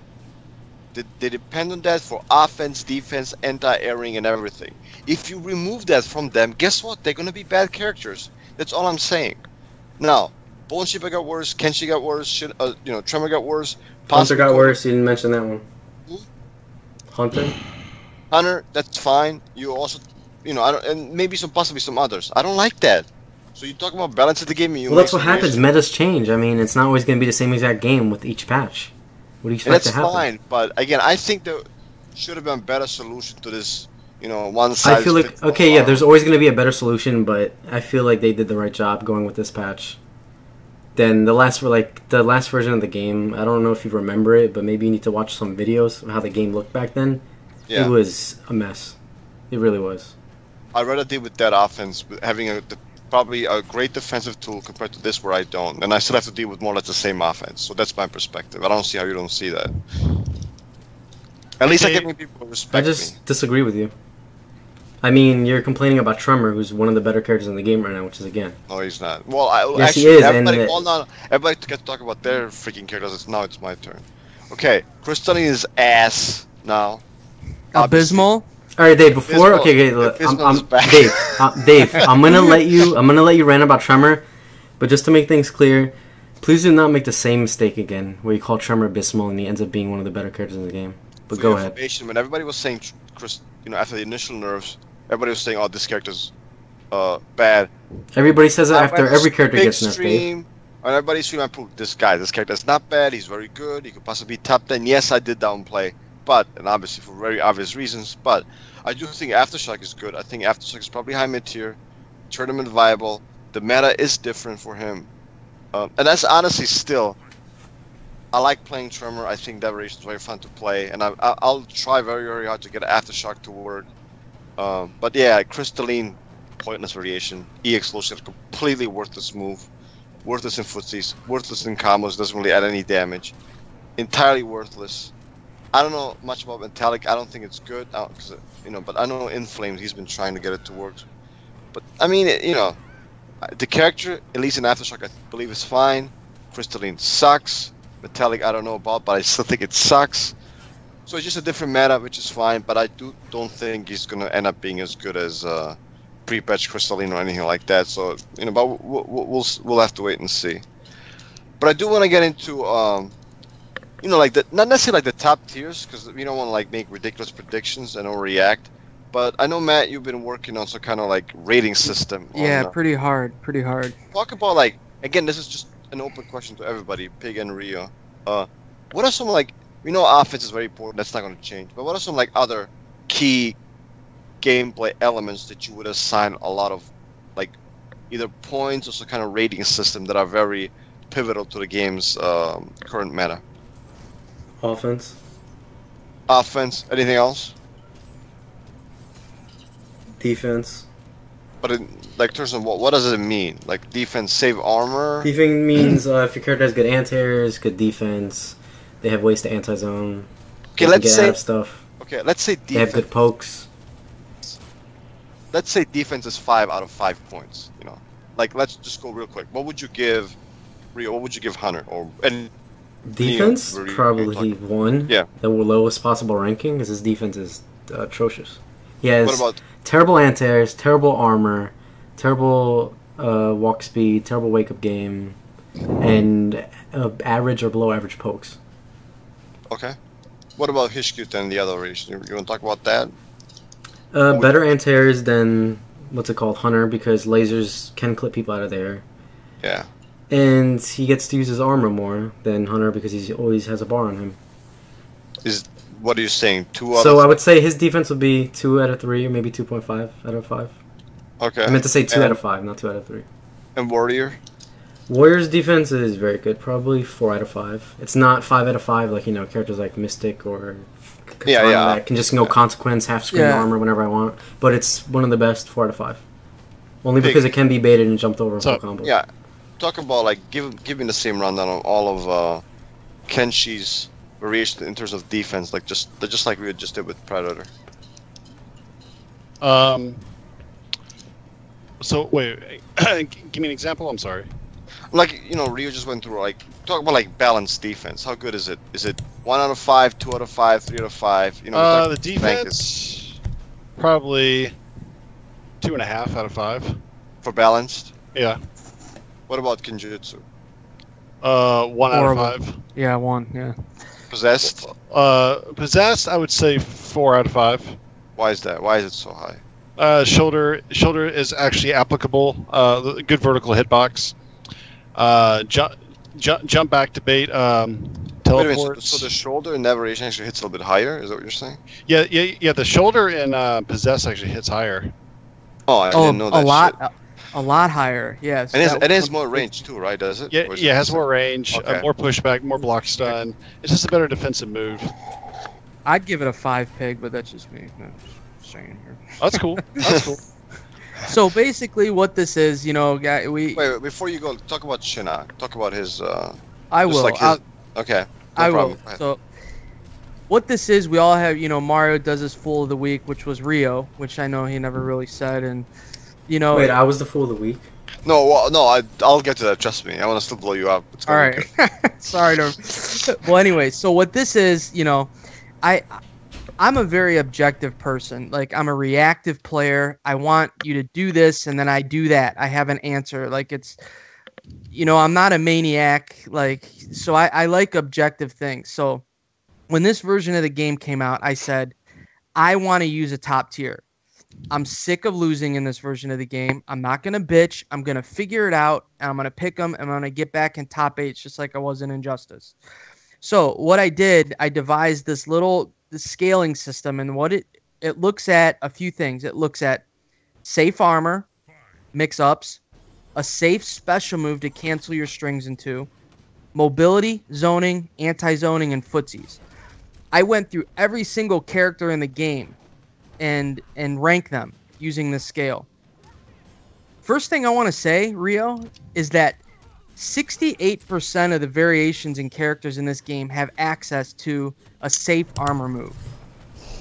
They, they depend on that for offense, defense, anti-airing, and everything. If you remove that from them, guess what? They're going to be bad characters. That's all I'm saying. Now, Bone Shaper got worse, Kenshi got worse, Shin, uh, you know, Tremor got worse. Hunter got worse, you didn't mention that one. Who? Hunter. Hunter, that's fine. You also, you know, I don't, and maybe some, possibly some others. I don't like that. So you talk about balance of the game. And you well, that's what happens. Metas change. I mean, it's not always going to be the same exact game with each patch. What do you expect to happen? That's fine, but again, I think there should have been a better solution to this. You know, one side. I feel like okay, yeah. There's always going to be a better solution, but I feel like they did the right job going with this patch. Then the last, like the last version of the game. I don't know if you remember it, but maybe you need to watch some videos of how the game looked back then. Yeah. It was a mess. It really was. I'd rather deal with that offense, with having a. The probably a great defensive tool compared to this where I don't. And I still have to deal with more or less the same offense. So that's my perspective. I don't see how you don't see that. At least okay. I get people respect I just me. Disagree with you. I mean, you're complaining about Tremor, who's one of the better characters in the game right now, which is again. No, he's not. Well, I, yes, actually, he is, everybody, and well, no, everybody gets to talk about their freaking characters. Now it's my turn. Okay, Crystalline is ass now. Abysmal? All right, Dave. Before, okay, okay look, I'm, I'm, Dave, uh, Dave, I'm gonna let you. I'm gonna let you rant about Tremor, but just to make things clear, please do not make the same mistake again, where you call Tremor abysmal and he ends up being one of the better characters in the game. But For go ahead. When everybody was saying, Chris, you know, after the initial nerves, everybody was saying, "Oh, this character's uh, bad." Everybody says it after every character gets nerfed. Dave. And everybody's stream, I proved this guy. This character's not bad. He's very good. He could possibly be top ten. Yes, I did downplay. But, and obviously for very obvious reasons, but I do think Aftershock is good. I think Aftershock is probably high mid-tier, tournament viable. The meta is different for him. Um, and that's honestly still, I like playing Tremor. I think that variation is very fun to play. And I, I, I'll try very, very hard to get Aftershock to work. Um, but yeah, Crystalline, pointless variation. E-Explosion, completely worthless move. Worthless in footsies, worthless in combos, doesn't really add any damage. Entirely worthless. I don't know much about Metallic. I don't think it's good, I don't, cause, you know. But I know in Flames he's been trying to get it to work. But I mean, it, you know, the character, at least in Aftershock, I believe is fine. Crystalline sucks. Metallic, I don't know about, but I still think it sucks. So it's just a different meta, which is fine. But I do don't think he's gonna end up being as good as uh, pre-patch Crystalline or anything like that. So you know, but we'll we'll we'll have to wait and see. But I do want to get into. Um, You know, like the, not necessarily like the top tiers, because we don't want to like make ridiculous predictions and overreact. But I know Matt, you've been working on some kind of like rating system. Yeah, on, uh, pretty hard, pretty hard. Talk about like again, this is just an open question to everybody, Pig and Rio. Uh, what are some like we know offense is very important, that's not going to change. But what are some like other key gameplay elements that you would assign a lot of like either points or some kind of rating system that are very pivotal to the game's um, current meta? Offense. Offense. Anything else? Defense. But in, like, terms of what, what does it mean? Like defense, save armor. Defense means uh, if your character has good anti-airs, good defense, they have ways to anti-zone. Okay, let's get say out of stuff. Okay, let's say defense. They have good pokes. Let's say defense is five out of five points. You know, like let's just go real quick. What would you give Rio? What would you give Hunter? Or and. Defense? Yeah, probably one. Yeah. The lowest possible ranking, because his defense is uh, atrocious. He has what about terrible anti-airs, terrible armor, terrible uh, walk speed, terrible wake-up game, and uh, average or below-average pokes. Okay. What about Hish-Qu-Ten and the other race? You, you want to talk about that? Uh, better anti-airs than, what's it called, Hunter, because lasers can clip people out of there. Yeah. And he gets to use his armor more than Hunter because he always has a bar on him. Is what are you saying? Two. So I would say his defense would be two out of three, or maybe two point five out of five. Okay. I meant to say two and, out of five, not two out of three. And Warrior. Warrior's defense is very good, probably four out of five. It's not five out of five like you know characters like Mystic or Katana yeah, yeah. that can just no yeah. consequence, half screen yeah. armor whenever I want. But it's one of the best four out of five, only because Big. It can be baited and jumped over so, full combo. Yeah. Talk about like give give me the same rundown on all of uh, Kenshi's variation in terms of defense, like just just like we just did with Predator. Um. So wait, give me an example. I'm sorry. like, you know, Rio just went through, like, talk about, like, balanced defense. How good is it? Is it one out of five, two out of five, three out of five? You know, uh, the defense, probably two and a half out of five. For balanced? Yeah. What about Kenjutsu? Uh, one out of five. Yeah, one, yeah. Possessed? Uh, Possessed, I would say four out of five. Why is that? Why is it so high? Uh, shoulder shoulder is actually applicable. Uh, good vertical hitbox. Uh, ju ju jump back to bait. Um, teleports. Wait a minute, so, so the shoulder in that variation actually hits a little bit higher. Is that what you're saying? Yeah, yeah, yeah. The shoulder in uh, Possessed actually hits higher. Oh, I oh, didn't know that. A lot, shit. A, a lot higher. Yes. Yeah, so and it has more range too, right? Does it? Yeah, it yeah, it has more range, okay. uh, more pushback, more block stun. It's just a better defensive move. I'd give it a five pig, but that's just me. No. Here. That's cool. That's cool. So basically, what this is, you know, guy, we. Wait, wait, before you go, talk about Shinnok. Talk about his. Uh, I will. Like his, okay. No I problem. will. So, what this is, we all have, you know, Mario does his Fool of the Week, which was Rio, which I know he never really said, and, you know. Wait, it, I was the Fool of the Week. No, well, no, I, I'll get to that. Trust me, I want to still blow you up. It's all right. Sorry to. Well, anyway, so what this is, you know, I. I'm a very objective person. Like, I'm a reactive player. I want you to do this, and then I do that. I have an answer. Like, it's, you know, I'm not a maniac. Like, so I, I like objective things. So when this version of the game came out, I said, I want to use a top tier. I'm sick of losing in this version of the game. I'm not going to bitch. I'm going to figure it out, and I'm going to pick them, and I'm going to get back in top eight just like I was in Injustice. So what I did, I devised this little... the scaling system, and what it it looks at a few things. It looks at safe armor, mix-ups, a safe special move to cancel your strings in two, mobility, zoning, anti-zoning, and footsies. I went through every single character in the game and and ranked them using this scale. First thing I want to say, Rio, is that sixty-eight percent of the variations in characters in this game have access to a safe armor move.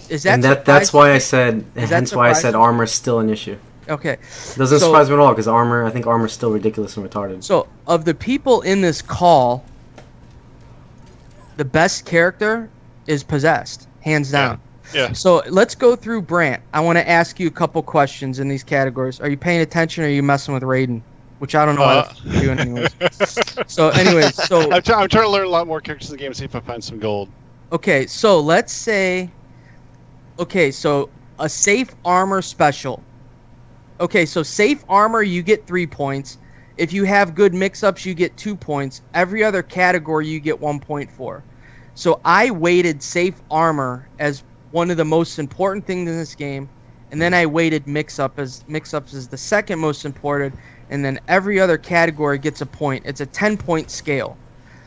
Is that? And that, that's why I said, and hence why I said armor is still an issue. Okay. Doesn't so, surprise me at all, because armor, I think armor is still ridiculous and retarded. So, of the people in this call, the best character is Possessed, hands down. Yeah. yeah. So, let's go through Brant. I want to ask you a couple questions in these categories. Are you paying attention, or are you messing with Raiden? Which I don't know uh. what I'm doing anyways. So anyways, so... I'm, I'm trying to learn a lot more characters in the game and see if I find some gold. Okay, so let's say... Okay, so a safe armor special. Okay, so safe armor, you get three points. If you have good mix-ups, you get two points. Every other category, you get one point four. So I weighted safe armor as one of the most important things in this game, and then I weighted mix-up as, mix-ups as the second most important, and then every other category gets a point. It's a ten-point scale.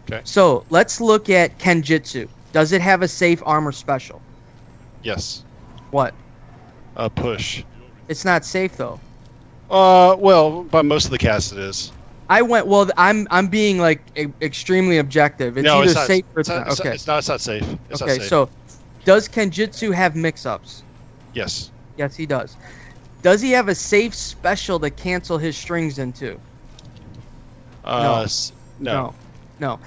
Okay. So let's look at Kenjutsu. Does it have a safe armor special? Yes. What? A push. It's not safe, though. Uh, well, by most of the cast, it is. I went, well, I'm I'm being, like, e extremely objective. It's no, either it's not, safe or it's not. It's not, okay. it's not, it's not safe. It's okay, not safe. So does Kenjutsu have mix-ups? Yes. Yes, he does. Does he have a safe special to cancel his strings into? Uh, no. no. No. No.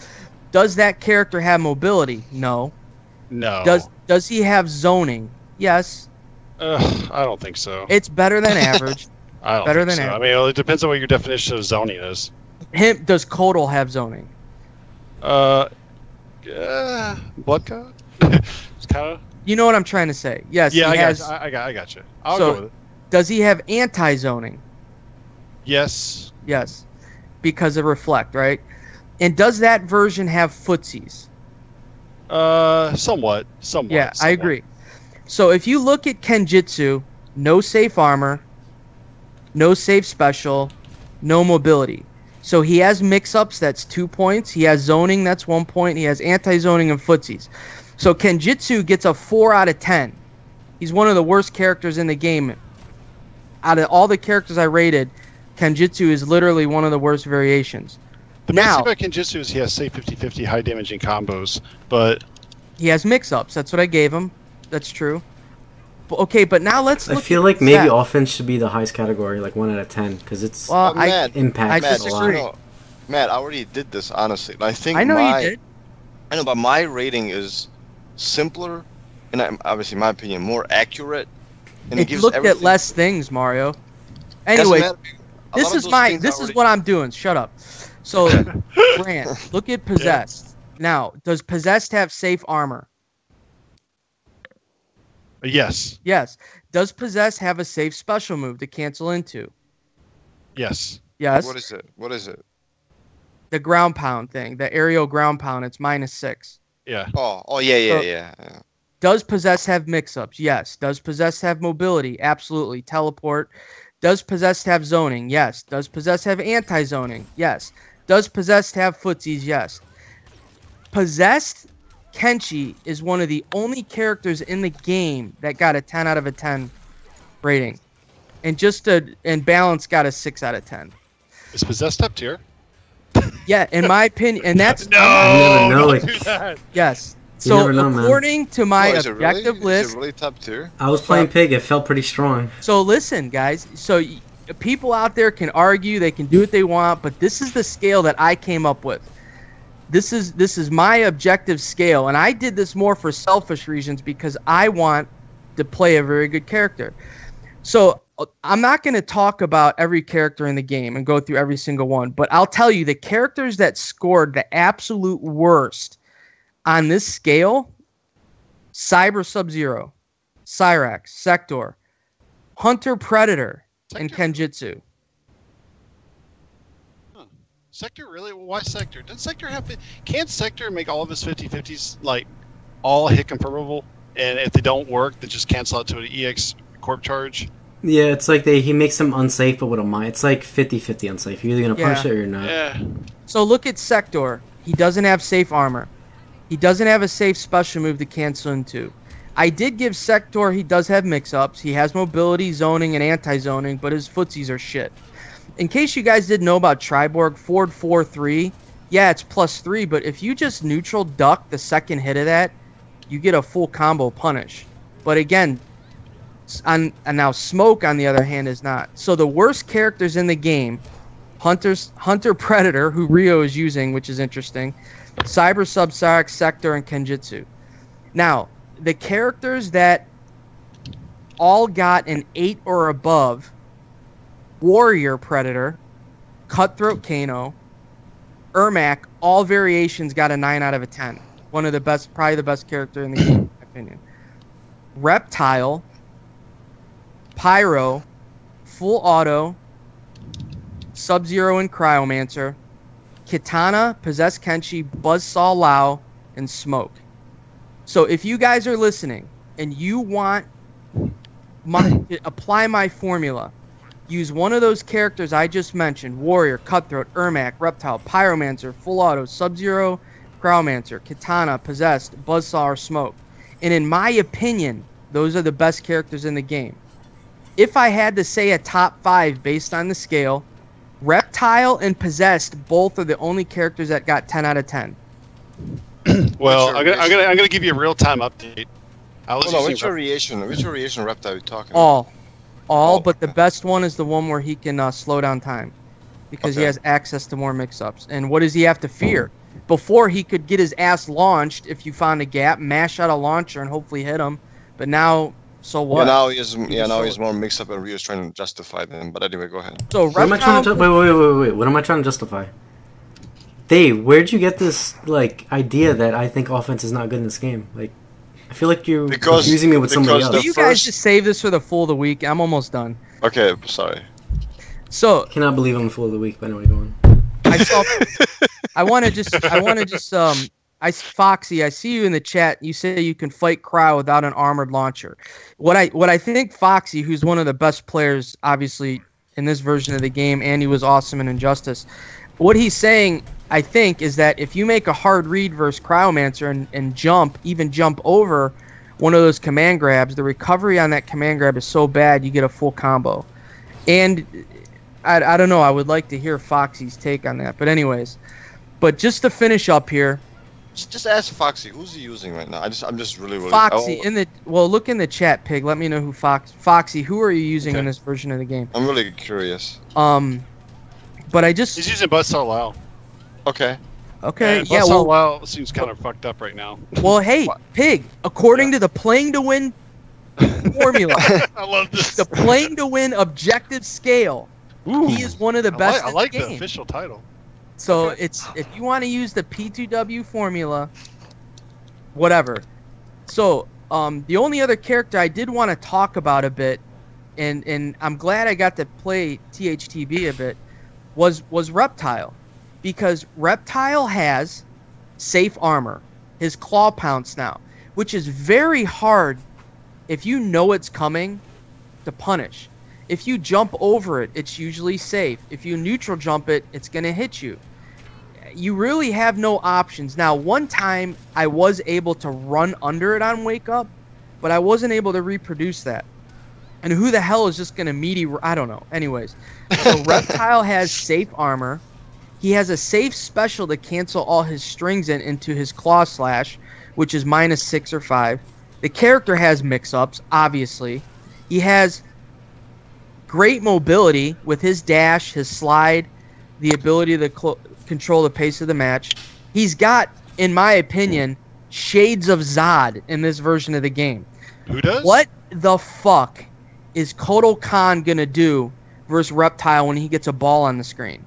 Does that character have mobility? No. No. Does Does he have zoning? Yes. Uh, I don't think so. It's better than average. I don't better think than so. Average. I mean, it depends on what your definition of zoning is. Him, does Kodal have zoning? Uh, uh blood code? Kinda. You know what I'm trying to say? Yes. Yeah, he I, has... got, I got. I got you. I'll so, go with it. Does he have anti-zoning? Yes. Yes. Because of Reflect, right? And does that version have footsies? Uh, somewhat. Somewhat. Yeah, somewhat. I agree. So if you look at Kenjutsu, no safe armor, no safe special, no mobility. So he has mix-ups, that's two points. He has zoning, that's one point. He has anti-zoning and footsies. So Kenjutsu gets a four out of ten. He's one of the worst characters in the game. Out of all the characters I rated, Kenjutsu is literally one of the worst variations. The best thing about Kenjutsu is he has safe fifty fifty high damaging combos, but... He has mix-ups. That's what I gave him. That's true. But, okay, but now let's look I feel like maybe that. offense should be the highest category, like one out of ten, because it's well, like, I, impacts I disagree. a lot. Matt, I already did this, honestly. I think I know my, you did. I know, but my rating is simpler, and I, obviously, in my opinion, more accurate. And it, it gives looked everything. At less things, Mario. Anyway, this is my this already... is what I'm doing. Shut up. So, Grant, look at Possessed. Yeah. Now, does Possessed have safe armor? Yes. Yes. Does Possessed have a safe special move to cancel into? Yes. Yes. What is it? What is it? The ground pound thing, the aerial ground pound. It's minus six. Yeah. Oh, oh yeah, yeah, so, yeah, yeah. Does Possessed have mix-ups? Yes. Does Possessed have mobility? Absolutely. Teleport. Does Possessed have zoning? Yes. Does Possessed have anti-zoning? Yes. Does Possessed have footsies? Yes. Possessed Kenshi is one of the only characters in the game that got a ten out of a ten rating. And just a, and Balance got a six out of ten. Is Possessed up tier? Yeah, in my opinion, and that's no. I never know it. Do that. Yes. You so know, according man. to my oh, is objective it really, list, is it really top tier? I was playing Pig. It felt pretty strong. So listen, guys. So people out there can argue, they can do what they want, but this is the scale that I came up with. This is this is my objective scale, and I did this more for selfish reasons because I want to play a very good character. So I'm not going to talk about every character in the game and go through every single one, but I'll tell you the characters that scored the absolute worst on this scale: Cyber Sub-Zero, Cyrax, Sector, Hunter Predator, Sector. and Kenjutsu. Huh. Sector, really? Well, why Sector? Does Sector have? Can't Sector make all of his fifty fifties like all hit confirmable? And if they don't work, they just cancel out to an E X corp charge. Yeah, it's like they he makes them unsafe, but with a mind. It's like fifty fifty unsafe. You're either going to yeah. punch it or you're not. Yeah. So look at Sector. He doesn't have safe armor. He doesn't have a safe special move to cancel into. I did give Sector, he does have mix-ups. He has mobility, zoning, and anti-zoning, but his footsies are shit. In case you guys didn't know about Triborg, Ford four three, yeah, it's plus three, but if you just neutral duck the second hit of that, you get a full combo punish. But again... On, and now Smoke, on the other hand, is not. So the worst characters in the game: Hunter's Hunter Predator, who Rio is using, which is interesting, Cyber Sub-Zero, Sector, and Kenjutsu. Now, the characters that all got an eight or above: Warrior Predator, Cutthroat Kano, Ermac, all variations got a nine out of a ten. One of the best, probably the best character in the game, in my opinion. Reptile, Pyro, Full Auto, Sub-Zero and Cryomancer, Kitana, Possessed Kenshi, Buzzsaw Lao, and Smoke. So if you guys are listening and you want my apply my formula, use one of those characters I just mentioned: Warrior, Cutthroat, Ermac, Reptile, Pyromancer, Full Auto, Sub-Zero, Cryomancer, Kitana, Possessed, Buzzsaw, or Smoke. And in my opinion, those are the best characters in the game. If I had to say a top five based on the scale, Reptile and Possessed both are the only characters that got ten out of ten. Well, I'm gonna, I'm gonna I'm gonna give you a real time update. Hold on, which variation? Which variation Reptile are we talking about? All, all, oh, but the best one is the one where he can uh, slow down time, because okay. he has access to more mix-ups. And what does he have to fear? Before, he could get his ass launched if you found a gap, mash out a launcher, and hopefully hit him. But now. So what? Yeah, now he's yeah now he's more mixed up, and Rio's trying to justify them. But anyway, go ahead. So what am I trying to wait wait wait wait what am I trying to justify? Dave, where'd you get this like idea that I think offense is not good in this game? Like, I feel like you're because, confusing me with somebody else. Will you guys just save this for the full of the week? I'm almost done. Okay, sorry. So I cannot believe I'm full of the week. But anyway, go on. I saw. I want to just. I want to just. Um. I, Foxy, I see you in the chat. You say you can fight Cryo without an armored launcher. What I what I think Foxy, who's one of the best players, obviously, in this version of the game, and he was awesome in Injustice, what he's saying, I think, is that if you make a hard read versus Cryomancer and, and jump, even jump over one of those command grabs, the recovery on that command grab is so bad, you get a full combo. And I, I don't know, I would like to hear Foxy's take on that. But anyways, but just to finish up here, just ask Foxy. Who's he using right now? I just, I'm just really, really... Foxy, in the... Well, look in the chat, Pig. Let me know who Fox... Foxy, who are you using okay. in this version of the game? I'm really curious. Um, but I just... He's using Buzzsaw Lao. Okay. Okay. Yeah. Well, yeah, well seems kind of fucked up right now. Well, hey, what? Pig. According yeah. to the playing to win formula, I love this. The playing to win objective scale. Ooh, he is one of the best. I like, I like the, the official title. So okay. it's if you want to use the P two W formula, whatever. So um, the only other character I did want to talk about a bit, and and I'm glad I got to play T H T B a bit, was was Reptile. Because Reptile has safe armor, his claw pounce now, which is very hard if you know it's coming to punish. If you jump over it, it's usually safe. If you neutral jump it, it's going to hit you. You really have no options. Now, one time I was able to run under it on Wake Up, but I wasn't able to reproduce that. And who the hell is just going to meaty... I don't know. Anyways, so Reptile has safe armor. He has a safe special to cancel all his strings in into his claw slash, which is minus six or five. The character has mix-ups, obviously. He has... great mobility with his dash, his slide, the ability to control the pace of the match. He's got, in my opinion, shades of Zod in this version of the game. Who does? What the fuck is Kotal Kahn going to do versus Reptile when he gets a ball on the screen?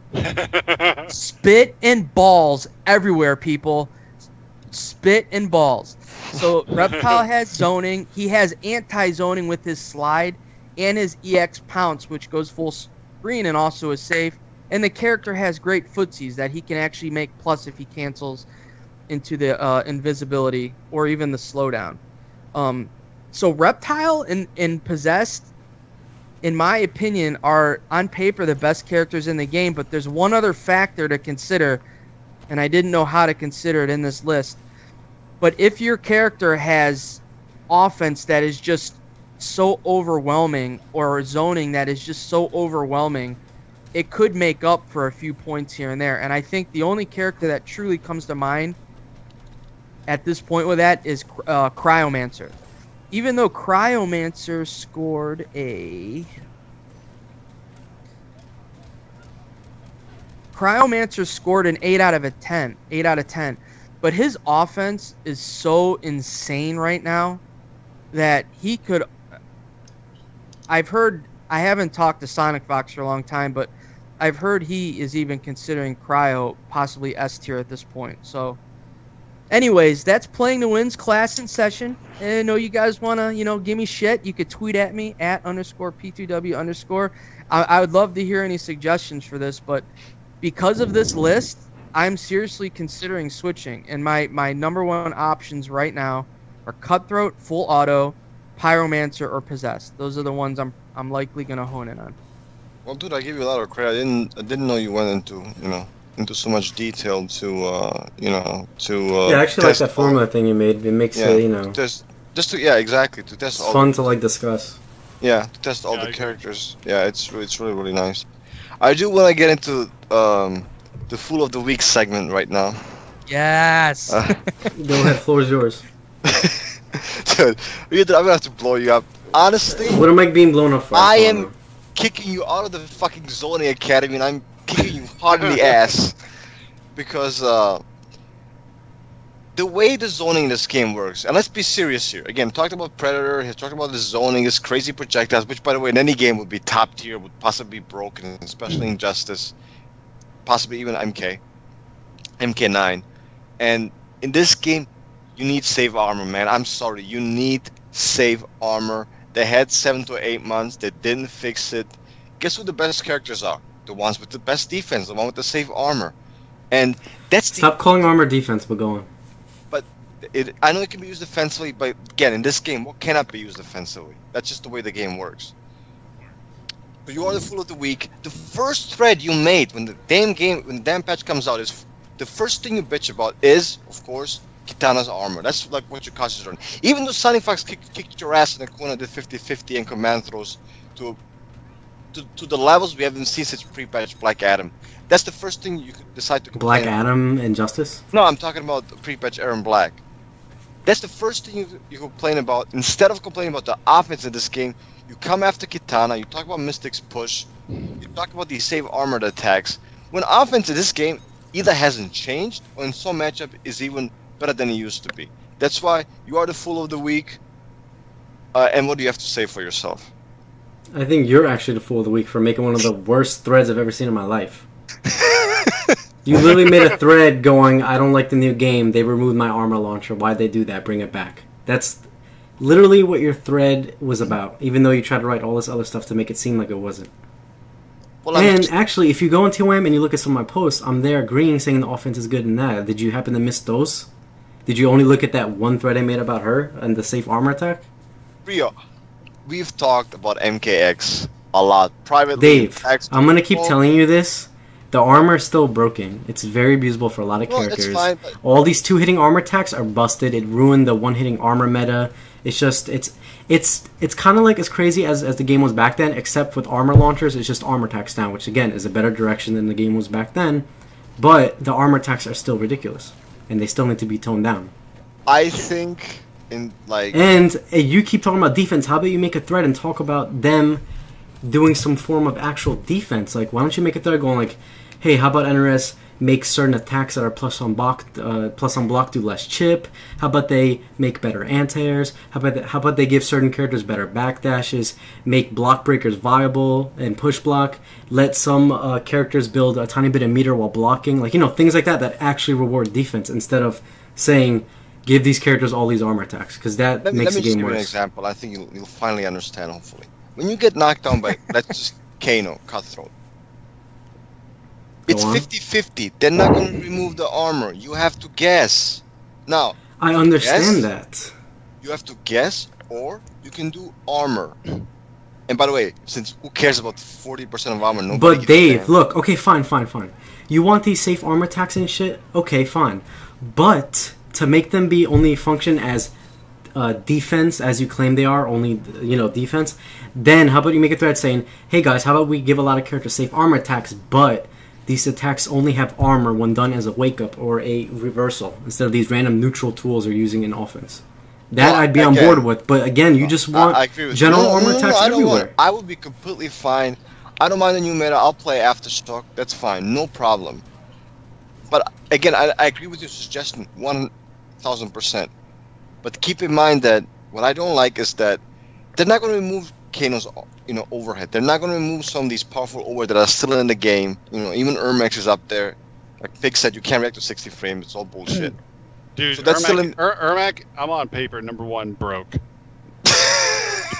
Spit and balls everywhere, people. Spit and balls. So Reptile has zoning. He has anti-zoning with his slide. And his E X pounce, which goes full screen and also is safe. And the character has great footsies that he can actually make plus if he cancels into the uh, invisibility or even the slowdown. Um, so Reptile and, and Possessed, in my opinion, are on paper the best characters in the game. But there's one other factor to consider, and I didn't know how to consider it in this list. But if your character has offense that is just so overwhelming or zoning that is just so overwhelming, it could make up for a few points here and there. And I think the only character that truly comes to mind at this point with that is uh, Cryomancer. Even though Cryomancer scored a... Cryomancer scored an eight out of a ten. eight out of ten. But his offense is so insane right now that he could... I've heard, I haven't talked to Sonic Fox for a long time, but I've heard he is even considering Cryo possibly S tier at this point. So anyways, that's Playing to Win's class in session. And I know you guys want to, you know, give me shit. You could tweet at me at underscore P two W underscore. I, I would love to hear any suggestions for this, but because of this list, I'm seriously considering switching. And my, my number one options right now are Cutthroat, Full Auto, Pyromancer, or Possessed. Those are the ones I'm I'm likely gonna hone in on. Well, dude, I give you a lot of credit. I didn't I didn't know you went into you know into so much detail to uh you know to uh, yeah. I actually like that formula thing you made. It makes yeah, it you know just just to yeah exactly to test. It's all fun the, to like discuss. Yeah, to test all yeah, the characters. Yeah, it's it's really really nice. I do want to get into um the Fool of the Week segment right now. Yes. Uh, Go ahead, floor is yours. Dude, I'm gonna have to blow you up. Honestly, what am I being blown up for? I am now? kicking you out of the fucking zoning academy, and I'm kicking you hard in the ass because uh, the way the zoning in this game works. And let's be serious here. Again, talked about Predator. He's talking about the zoning, his crazy projectiles, which, by the way, in any game would be top tier, would possibly be broken, especially mm. Injustice, possibly even M K, M K nine, and in this game. You need safe armor, man. I'm sorry. You need safe armor. They had seven to eight months. They didn't fix it. Guess who the best characters are? The ones with the best defense. The one with the safe armor. And that's the... Stop calling armor defense, but go on. But it, I know it can be used defensively, but again, in this game, what cannot be used defensively? That's just the way the game works. But you are the Fool of the Week. The first thread you made when the damn game, when the damn patch comes out, is the first thing you bitch about is, of course, Kitana's armor. That's like what your cost is on. Even though Sonic Fox kicked, kicked your ass in the corner, did fifty fifty and command throws to, to to the levels we haven't seen since pre-patch Black Adam. That's the first thing you could decide to complain Black Adam about. Injustice? No, I'm talking about pre-patch Aaron Black. That's the first thing you, you complain about. Instead of complaining about the offense in this game, you come after Kitana, you talk about Mystic's push, you talk about the save armored attacks. When offense in this game either hasn't changed, or in some matchup is even better than it used to be. That's why you are the fool of the week. Uh, and what do you have to say for yourself? I think you're actually the fool of the week for making one of the worst threads I've ever seen in my life. You literally made a thread going, I don't like the new game, they removed my armor launcher, why'd they do that, bring it back. That's literally what your thread was about, even though you tried to write all this other stuff to make it seem like it wasn't. Well, and just... actually, if you go on T O M and you look at some of my posts, I'm there agreeing, saying the offense is good in that. Did you happen to miss those? Did you only look at that one thread I made about her and the safe armor attack? Rio, we've talked about M K X a lot. Privately, Dave, I'm going to keep telling you this. The armor is still broken. It's very abusable for a lot of well, characters. Fine, but... all these two-hitting armor attacks are busted. It ruined the one-hitting armor meta. It's just, it's it's it's kind of like as crazy as, as the game was back then, except with armor launchers, it's just armor attacks now, which again is a better direction than the game was back then. But the armor attacks are still ridiculous, and they still need to be toned down. I think... in like and uh, you keep talking about defense. How about you make a thread and talk about them doing some form of actual defense? Like, why don't you make a thread going like, hey, how about N R S make certain attacks that are plus on block, uh, plus on block do less chip? How about they make better anti-airs? How about they, how about they give certain characters better backdashes? Make block breakers viable and push block. Let some uh, characters build a tiny bit of meter while blocking. Like, you know, things like that that actually reward defense instead of saying give these characters all these armor attacks because that let makes me, let the game worse. Let me just give you an example. I think you'll, you'll finally understand. Hopefully, when you get knocked down by let's just Kano, Cutthroat. It's fifty fifty. They're not going to remove the armor. You have to guess. Now, I understand guess, that. You have to guess, or you can do armor. And by the way, since who cares about forty percent of armor? Nobody but Dave, look, okay, fine, fine, fine. You want these safe armor attacks and shit? Okay, fine. But to make them be only function as uh, defense, as you claim they are, only, you know, defense, then how about you make a thread saying, hey guys, how about we give a lot of characters safe armor attacks, but these attacks only have armor when done as a wake-up or a reversal instead of these random neutral tools you're using in offense. That well, I'd be okay. on board with, but again, you just want I, I general no, armor no, no, attacks no, I everywhere. Want, I would be completely fine. I don't mind a new meta. I'll play Aftershock. That's fine. No problem. But again, I, I agree with your suggestion one thousand percent. But keep in mind that what I don't like is that they're not going to remove Kano's, you know, overhead. They're not going to remove some of these powerful overhead that are still in the game. You know, even Ermac is up there. Like Pig said, you can't react to sixty frames. It's all bullshit. Dude, so that's Ermac, still in... er Ermac, I'm on paper number one broke.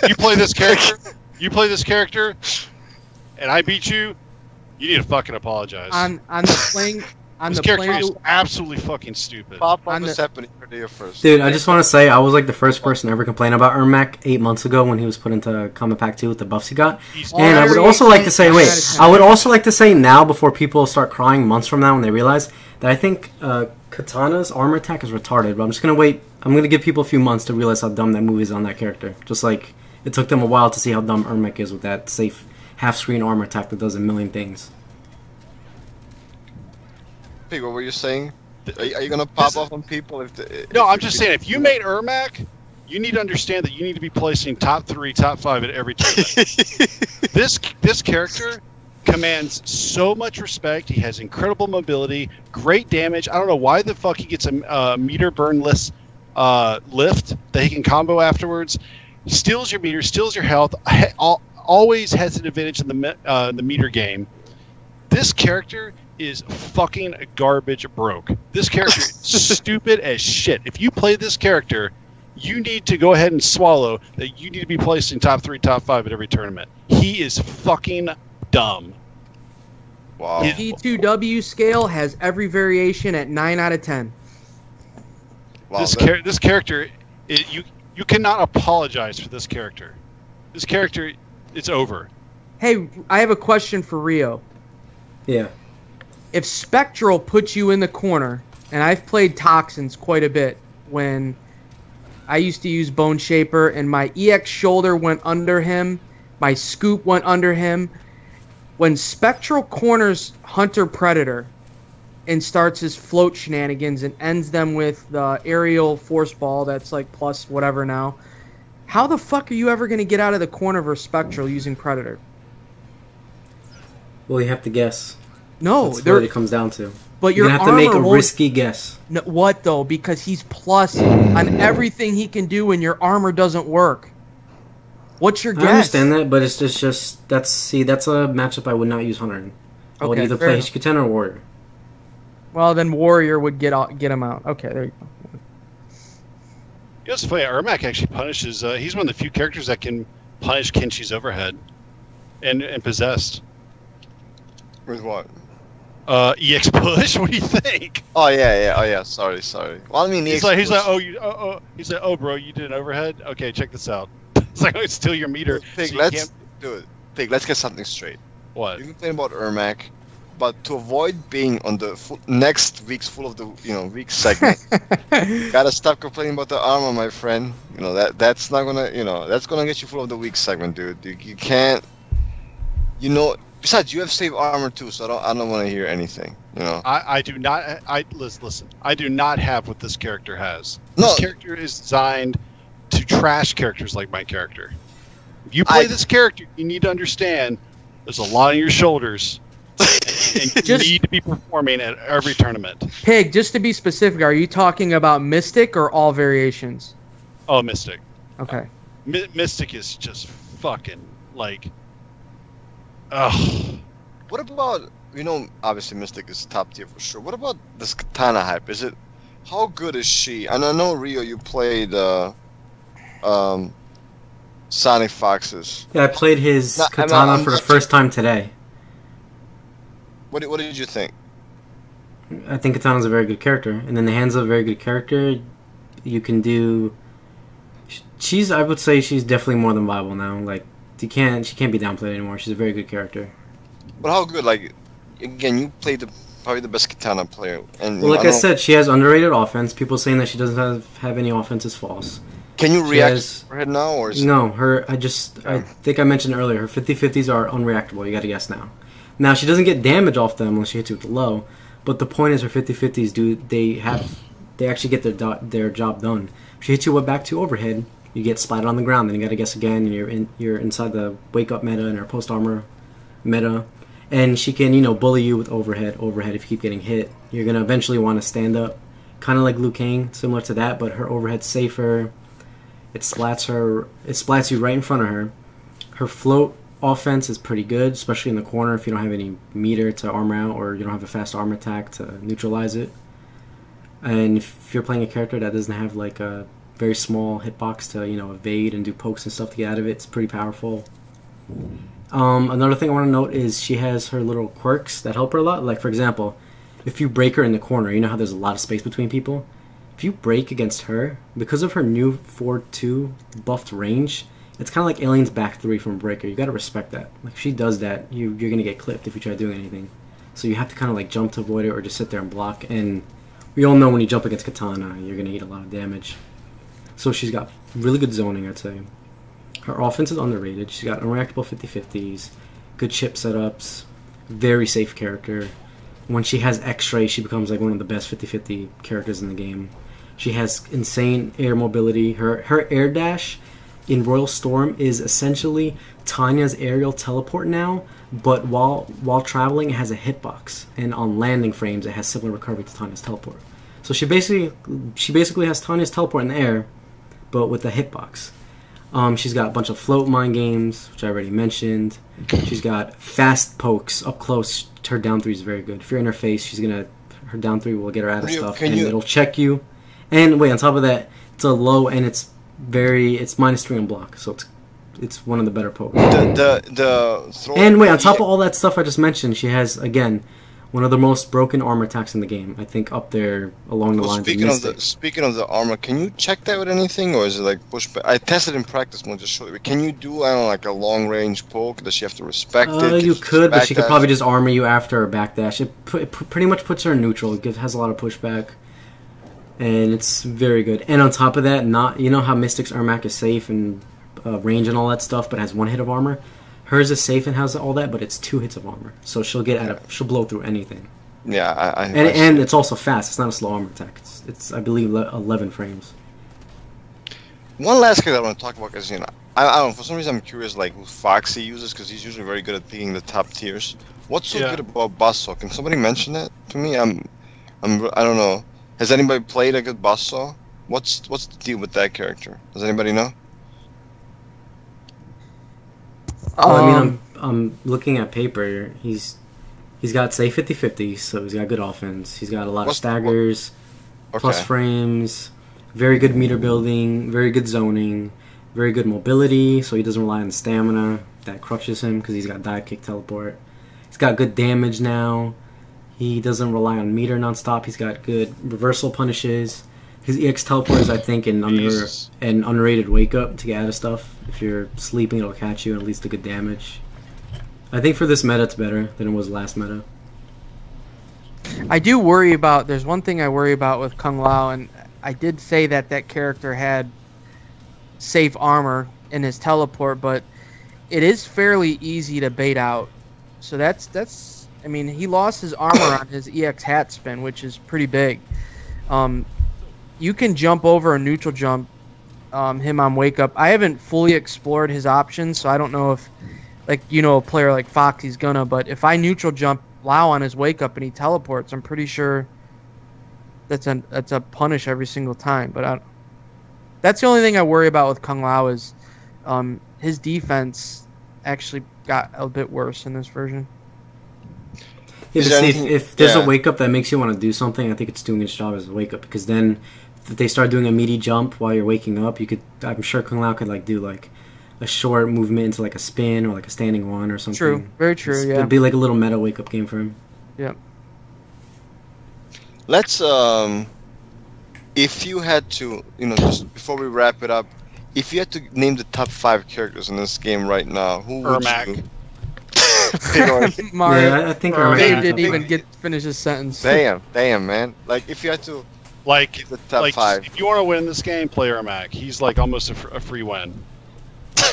You play this character. You play this character, and I beat you. You need to fucking apologize. I'm I'm playing. I'm this the character player. Is absolutely fucking stupid. Pop up is happening for day first. Dude, I just want to say I was like the first person to ever complain about Ermac eight months ago when he was put into Combat Pack two with the buffs he got. He's and I would also like to say, wait, I would also like to say now before people start crying months from now when they realize that I think uh, Katana's armor attack is retarded. But I'm just gonna wait. I'm gonna give people a few months to realize how dumb that movie is on that character. Just like it took them a while to see how dumb Ermac is with that safe half-screen armor attack that does a million things. What were you saying? Are you going to pop off on people? If the, if no, I'm just saying, if you made Ermac, you need to understand that you need to be placing top three, top five at every time. this, this character commands so much respect. He has incredible mobility, great damage. I don't know why the fuck he gets a uh, meter burnless uh, lift that he can combo afterwards. He steals your meter, steals your health, always has an advantage in the, uh, the meter game. This character is fucking garbage broke. This character is stupid as shit. If you play this character, you need to go ahead and swallow that you need to be placed in top three, top five at every tournament. He is fucking dumb. Wow. The D two W scale has every variation at nine out of ten. Wow, this, char this character, it, you, you cannot apologize for this character. This character, it's over. Hey, I have a question for Rio. Yeah. If Spectral puts you in the corner, and I've played Toxins quite a bit when I used to use Bone Shaper, and my E X shoulder went under him, my scoop went under him. When Spectral corners Hunter Predator and starts his float shenanigans and ends them with the aerial force ball that's like plus whatever now, how the fuck are you ever going to get out of the corner versus Spectral using Predator? Well, you have to guess. No, that's what it comes down to. But you're gonna have to make a risky guess. No, what though? Because he's plus on everything he can do, and your armor doesn't work. What's your guess? I understand that, but it's just, just that's see, that's a matchup I would not use Hunter in. I okay, would either play Hish-Qu-Ten or Warrior. Well, then Warrior would get out, get him out. Okay, there you go. You also play Ermac actually punishes. Uh, he's one of the few characters that can punish Kenshi's overhead, and and possessed. With what? Uh, E X push. What do you think? Oh yeah, yeah. Oh yeah. Sorry, sorry. Well, I mean, he's like, he's like, oh, you, oh, oh, he's like, oh, bro, you did an overhead. Okay, check this out. It's like, oh, it's still your meter. Pig, so you let's can't... do it. Pig, let's get something straight. What? You complain about Ermac, but to avoid being on the full, next week's full of the you know week segment, gotta stop complaining about the armor, my friend. You know that that's not gonna you know that's gonna get you full of the week segment, dude. You, you can't. You know. Besides, you have save armor too, so I don't. I don't want to hear anything. You know. I, I do not. I listen, listen. I do not have what this character has. No. This character is designed to trash characters like my character. If you play I, this character, you need to understand there's a lot on your shoulders, and, and just, you need to be performing at every tournament. Pig, just to be specific, are you talking about Mystic or all variations? Oh, Mystic. Okay. Uh, My, Mystic is just fucking like. Ugh. What about, you know, obviously Mystic is top tier for sure. What about this Katana hype? Is it, how good is she? And I know, Rio, you played uh, um, Sonic Foxes. Yeah, I played his no, Katana I mean, for the first time today. What, what did you think? I think Katana's a very good character. And then the hands of a very good character. You can do... She's, I would say she's definitely more than viable now, like... She can't. She can't be downplayed anymore. She's a very good character. But how good? Like, again, you played the probably the best Katana player. And well, like I, I said, she has underrated offense. People saying that she doesn't have, have any offense is false. Can you she react has, right now, or is no? Her. I just. I think I mentioned earlier. Her fifty fifties are unreactable. You got to guess now. Now she doesn't get damage off them unless she hits you with the low. But the point is, her fifty fifties do they have? They actually get their do, their job done. If she hits you with back two overhead. You get splatted on the ground, then you gotta guess again, and you're in, you're inside the wake up meta and her post armor meta, and she can you know bully you with overhead, overhead. If you keep getting hit, you're gonna eventually want to stand up, kind of like Liu Kang, similar to that, but her overhead's safer. It splats her, it splats you right in front of her. Her float offense is pretty good, especially in the corner if you don't have any meter to armor out or you don't have a fast armor attack to neutralize it. And if you're playing a character that doesn't have like a very small hitbox to, you know, evade and do pokes and stuff to get out of it. It's pretty powerful. Um, another thing I want to note is she has her little quirks that help her a lot. Like, for example, if you break her in the corner, you know how there's a lot of space between people? If you break against her, because of her new four two buffed range, it's kind of like Alien's back three from Breaker. You got to respect that. Like, if she does that, you, you're going to get clipped if you try doing anything. So you have to kind of, like, jump to avoid it or just sit there and block. And we all know when you jump against Katana, you're going to eat a lot of damage. So she's got really good zoning, I'd say. Her offense is underrated. She's got unreactable fifty fifties, good chip setups, very safe character. When she has X-Ray, she becomes like one of the best fifty fifty characters in the game. She has insane air mobility. Her, her air dash in Royal Storm is essentially Tanya's aerial teleport now, but while, while traveling, it has a hitbox. And on landing frames, it has similar recovery to Tanya's teleport. So she basically, she basically has Tanya's teleport in the air, but with a hitbox. Um, she's got a bunch of float mind games, which I already mentioned. She's got fast pokes up close. Her down three is very good. If you're in her face, she's gonna her down three will get her out of stuff, and it'll check you. And wait, on top of that, it's a low and it's very it's minus three on block, so it's it's one of the better pokes. The the the throw and wait, on top of all that stuff I just mentioned, she has again one of the most broken armor attacks in the game. I think up there along the well, lines speaking of the, Speaking of the armor, can you check that with anything? Or is it like pushback? I tested in practice mode just shortly. Can you do, I don't know, like a long-range poke? Does she have to respect uh, it? You could, but she could probably just armor you after her backdash. It, it pretty much puts her in neutral. It has a lot of pushback. And it's very good. And on top of that, not you know how Mystic's Ermac is safe and uh, range and all that stuff, but has one hit of armor? Hers is safe and has all that, but it's two hits of armor, so she'll get out of she'll blow through anything. Yeah, I. I and I and it's also fast. It's not a slow armor attack. It's it's I believe eleven frames. One last thing I want to talk about is you know I, I don't know for some reason I'm curious like who Foxy uses because he's usually very good at picking the top tiers. What's so yeah. good about basso? Can somebody mention that to me? I'm, I'm, I don't know. Has anybody played a good basso? What's what's the deal with that character? Does anybody know? Um, well, I mean, I'm I'm looking at paper. He's he's got say fifty fifty, so he's got good offense. He's got a lot of staggers, okay. plus frames, very good meter building, very good zoning, very good mobility. So he doesn't rely on stamina that crutches him because he's got dive kick teleport. He's got good damage now. He doesn't rely on meter nonstop. He's got good reversal punishes. His E X teleport is, I think, an, under, an underrated wake-up to get out of stuff. If you're sleeping, it'll catch you and at least do good damage. I think for this meta, it's better than it was last meta. I do worry about... There's one thing I worry about with Kung Lao, and I did say that that character had safe armor in his teleport, but it is fairly easy to bait out. So that's that's. I mean, he lost his armor on his E X hat spin, which is pretty big. Um, you can jump over a neutral jump um, him on wake up. I haven't fully explored his options, so I don't know if, like you know, a player like Foxy's gonna. But if I neutral jump Lao on his wake up and he teleports, I'm pretty sure that's a that's a punish every single time. But I, that's the only thing I worry about with Kung Lao is um, his defense actually got a bit worse in this version. Yeah, there anything, if, if there's yeah. a wake up that makes you want to do something, I think it's doing its job as a wake up, because then if they start doing a meaty jump while you're waking up, you could I'm sure Kung Lao could like do like a short movement into like a spin or like a standing one or something. True, very true. It's, yeah, it'd be like a little meta wake up game for him. Yeah. Let's um, if you had to, you know, just before we wrap it up, if you had to name the top five characters in this game right now, who would you? Mario. Yeah, I think Ermac didn't think even get finish his sentence. Damn, damn, man. Like, if you had to, like, the top like, five. If you want to win this game, play Ermac. He's like almost a, fr a free win. I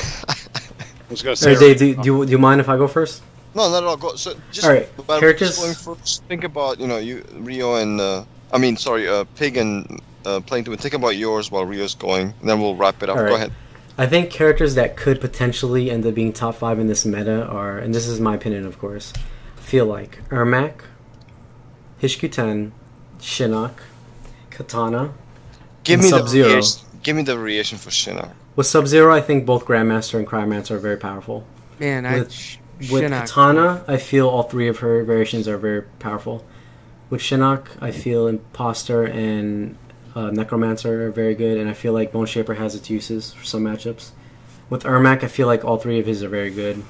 was gonna say. Hey, Dave, do, do, do you mind if I go first? No, not at all. Go. So just all right. Characters. Just first, think about you know you Rio and uh, I mean sorry uh, Pig and. Uh, playing to it. Think about yours while Rio's going, and then we'll wrap it up. Right. Go ahead. I think characters that could potentially end up being top five in this meta are, and this is my opinion, of course, I feel like Ermac, Hish-Qu-Ten, Shinnok, Katana, give me Sub-Zero. Give me the variation for Shinnok. With Sub-Zero, I think both Grandmaster and Cryomancer are very powerful. Man, with, I sh with Shinnok. Katana, I feel all three of her variations are very powerful. With Shinnok, I feel Imposter and Uh, Necromancer are very good, and I feel like Bone Shaper has its uses for some matchups. With Ermac, I feel like all three of his are very good,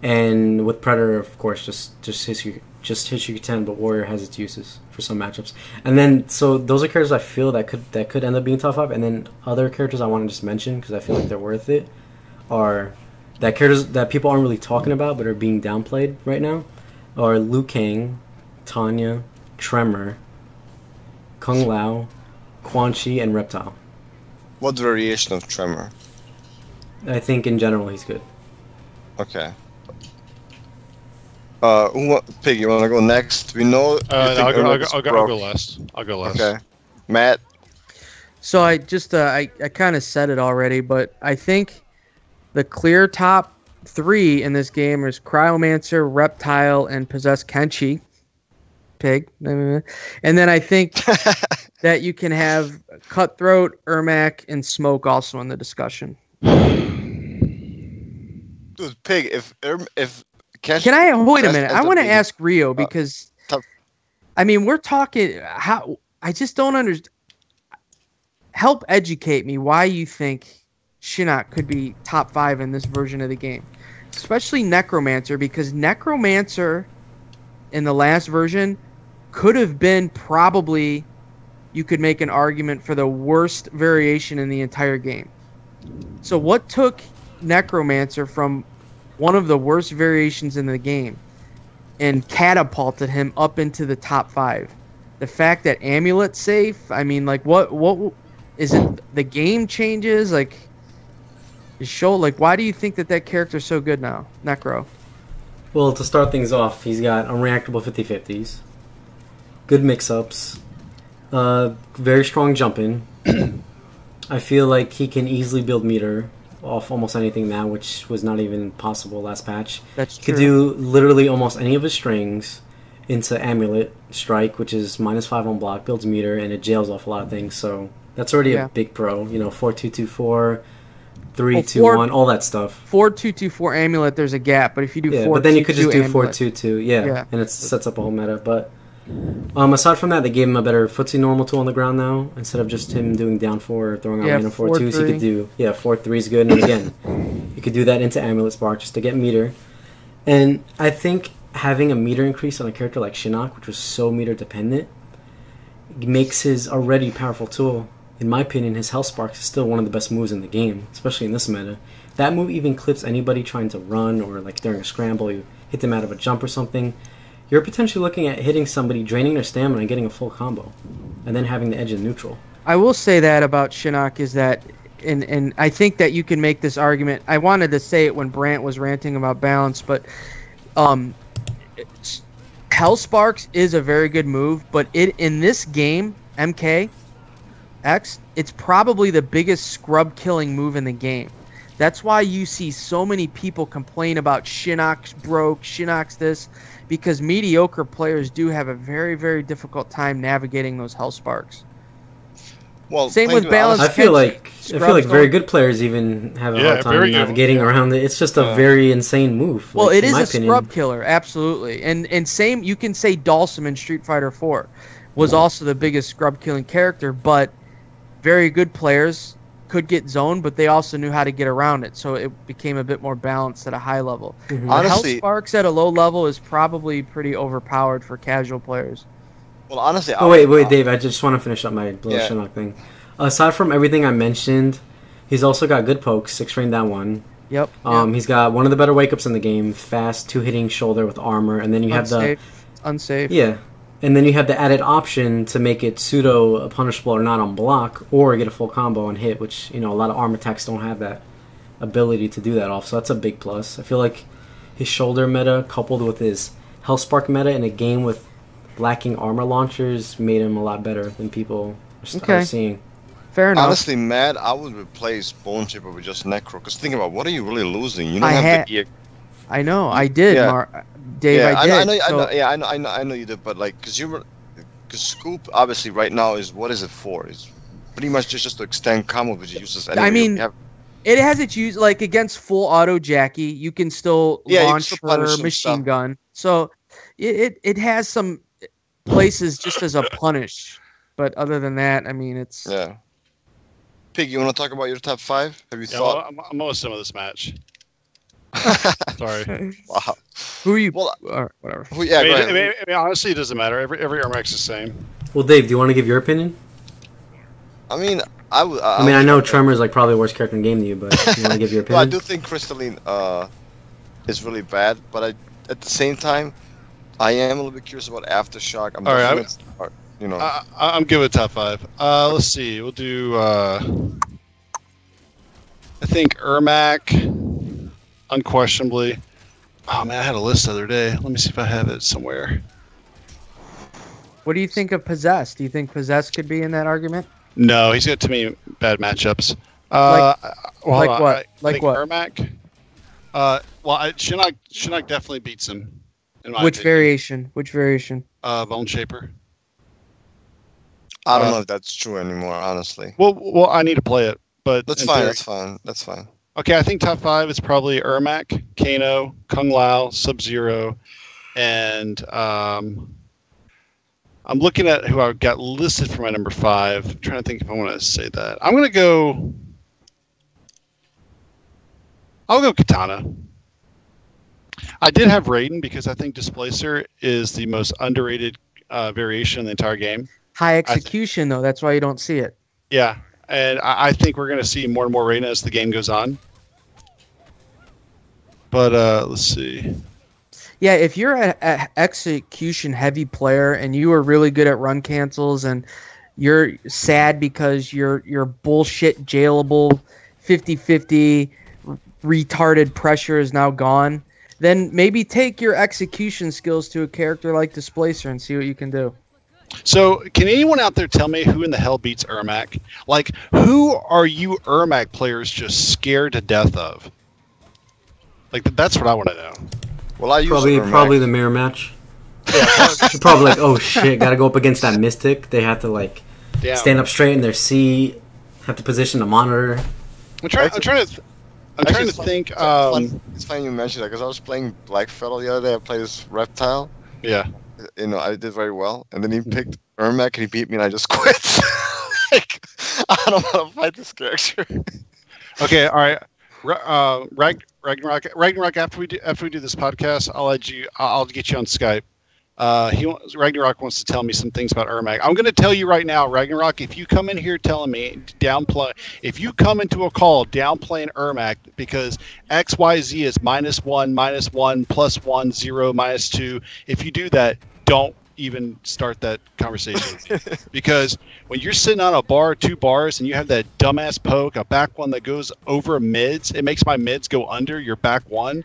and with Predator, of course, just just his just Hish-Qu-Ten, but Warrior has its uses for some matchups. And then, so those are characters I feel that could that could end up being top five. And then other characters I want to just mention because I feel like they're worth it are that characters that people aren't really talking about but are being downplayed right now are Liu Kang, Tanya, Tremor, Kung Lao, Quan Chi, and Reptile. What variation of Tremor? I think in general he's good. Okay. Uh, who, Pig, you wanna go next? We know. Uh, no, I'll, go, I'll, go, I'll, go, I'll go last. I'll go last. Okay. Matt. So I just uh, I I kind of said it already, but I think the clear top three in this game is Cryomancer, Reptile, and Possessed Kenshi. Pig. And then I think that you can have Cutthroat, Ermac, and Smoke also in the discussion. Dude, Pig, if... if Cash can I... Wait a minute. I want to ask Rio because... Uh, I mean, we're talking... how I just don't understand. Help educate me why you think Shinnok could be top five in this version of the game. Especially Necromancer, because Necromancer in the last version could have been probably... you could make an argument for the worst variation in the entire game. So what took Necromancer from one of the worst variations in the game and catapulted him up into the top five? The fact that Amulet's safe, I mean, like, what, what is it? The game changes, like, show, like, why do you think that that character's so good now, Necro? Well, to start things off, he's got unreactable fifty fifties, good mix-ups, Uh, very strong jump in. I feel like he can easily build meter. off almost anything now, which was not even possible last patch. That's true. He could do literally almost any of his strings into Amulet Strike, which is minus five on block, builds meter, and it jails off a lot of things. So that's already yeah. a big pro. You know, four two two four, three well, two four, one, all that stuff. Four two two four Amulet, there's a gap, but if you do yeah, four, but then two, you could just do four two two, yeah, yeah, and it sets up a whole meta. But um, aside from that, they gave him a better footsie normal tool on the ground now. Instead of just him doing down four or throwing out yeah, random four, four twos, three. He could do yeah four threes good, and again, you could do that into Amulet Spark just to get meter. And I think having a meter increase on a character like Shinnok, which was so meter dependent, makes his already powerful tool, in my opinion, his Hell Sparks is still one of the best moves in the game, especially in this meta. That move even clips anybody trying to run, or like during a scramble, you hit them out of a jump or something. You're potentially looking at hitting somebody, draining their stamina, and getting a full combo, and then having the edge in neutral. I will say that about Shinnok is that, and and I think that you can make this argument. I wanted to say it when Brant was ranting about balance, but um. Hell Sparks is a very good move, but it in this game, M K X, it's probably the biggest scrub killing move in the game. That's why you see so many people complain about Shinnok's broke, Shinnok's this, because mediocre players do have a very, very difficult time navigating those Hell Sparks. Well, same with balance. I feel like I feel like very good players even have a yeah, hard time navigating yeah. around it. It's just a uh, very insane move. Well, like, it is a opinion. scrub killer, absolutely. And and same, you can say Dalsim in Street Fighter four was also the biggest scrub killing character, but very good players could get zoned, but they also knew how to get around it, so it became a bit more balanced at a high level. Mm-hmm. Honestly, Hell Sparks at a low level is probably pretty overpowered for casual players. Well, honestly, oh wait, wait, Dave. I just want to finish up my little yeah. Shinnok thing. Aside from everything I mentioned, he's also got good pokes, six frame down one. Yep. Um, yep. He's got one of the better wake ups in the game, fast two hitting shoulder with armor, and then you have the unsafe. Yeah, and then you have the added option to make it pseudo punishable or not on block, or get a full combo and hit, which you know a lot of arm attacks don't have that ability to do that off. So that's a big plus. I feel like his shoulder meta coupled with his Hell Spark meta in a game with lacking armor launchers made him a lot better than people are okay. seeing. Fair enough. Honestly, Matt, I would replace Bone Shaper with just Necro. Because think about what are you really losing? You don't I have the gear. I know, I did, yeah. Mar Dave. Yeah, I did. I know, I know, so. I know, yeah, I know, I know, I know you did, but like, because you were, because Scoop obviously right now is what is it for? It's pretty much just just to extend combo, which uses. Anyway. I mean, have it has its use like against full auto Jackie. You can still yeah, launch can still her machine stuff. gun. So it, it it has some places just as a punish, but other than that, I mean, it's yeah. Pig, you want to talk about your top five? Have you yeah, thought? Well, I'm, I'm almost done with this match. Sorry. Wow. Who are you? Well, or whatever. Who, yeah, I mean, I mean, I mean, honestly, it doesn't matter. Every every Ermac is the same. Well, Dave, do you want to give your opinion? I mean, I would. I, I mean, I know Tremor is like probably the worst character in the game to you, but you want to give your opinion? Well, I do think Crystalline uh, is really bad, but I at the same time. I am a little bit curious about Aftershock. I'm All right, I'm, start, you know. I, I'm good with top five. Uh, let's see. We'll do. Uh, I think Ermac, unquestionably. Oh man, I had a list the other day. Let me see if I have it somewhere. What do you think of Possessed? Do you think Possessed could be in that argument? No, he's got too many bad matchups. Uh, like, well, like what? I, like I think what? Ermac. Uh, well, I, Shinnok Shinnok definitely beats him. Which opinion. variation? Which variation? Uh, Bone Shaper. I don't uh, know if that's true anymore, honestly. Well, well, I need to play it, but that's fine. Theory. That's fine. That's fine. Okay, I think top five is probably Ermac, Kano, Kung Lao, Sub-Zero, and um, I'm looking at who I got listed for my number five. I'm trying to think if I want to say that. I'm gonna go. I'll go Kitana. I did have Raiden because I think Displacer is the most underrated uh, variation in the entire game. High execution, th though. That's why you don't see it. Yeah, and I, I think we're going to see more and more Raiden as the game goes on. But uh, let's see. Yeah, if you're an execution-heavy player and you are really good at run cancels and you're sad because you're, you're bullshit jailable fifty fifty retarded pressure is now gone, then maybe take your execution skills to a character like Displacer and see what you can do. So, can anyone out there tell me who in the hell beats Ermac? Like, who are you Ermac players just scared to death of? Like, that's what I want to know. Well, I probably Ermac. Probably the mirror match. Yeah, probably. Probably like, oh shit, gotta go up against that Mystic. They have to like Damn. stand up straight in their seat, have to position the monitor. I'm trying. I'm trying to. I'm Actually, trying to it's think. It's, um, it's funny you mentioned that because I was playing Blackfellow the other day. I played this Reptile. Yeah. You know, I did very well, and then he picked Ermac and he beat me, and I just quit. Like, I don't want to fight this character. Okay, all right. Uh, Rag Ragnarok, Ragnarok. After we do, after we do this podcast, I'll let you. I'll get you on Skype. Uh, he Ragnarok wants to tell me some things about Ermac. I'm going to tell you right now, Ragnarok. If you come in here telling me downplay, if you come into a call downplaying Ermac because X Y Z is minus one, minus one, plus one, zero, minus two. If you do that, don't even start that conversation because when you're sitting on a bar, two bars, and you have that dumbass poke, a back one that goes over mids, it makes my mids go under your back one.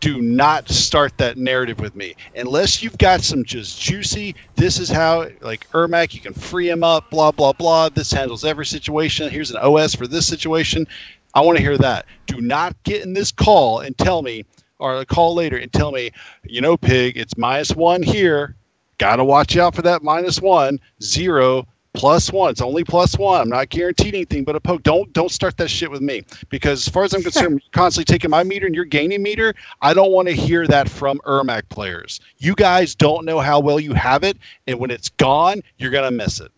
Do not start that narrative with me unless you've got some just juicy. This is how, like Ermac, you can free him up, blah blah blah. This handles every situation. Here's an O S for this situation. I want to hear that. Do not get in this call and tell me, or a call later and tell me, you know, Pig, it's minus one here. Gotta watch out for that minus one, zero, plus one. It's only plus one. I'm not guaranteed anything but a poke. Don't don't start that shit with me because as far as I'm concerned, you're constantly taking my meter and you're gaining meter. I don't want to hear that from Ermac players. You guys don't know how well you have it, and when it's gone, you're gonna miss it.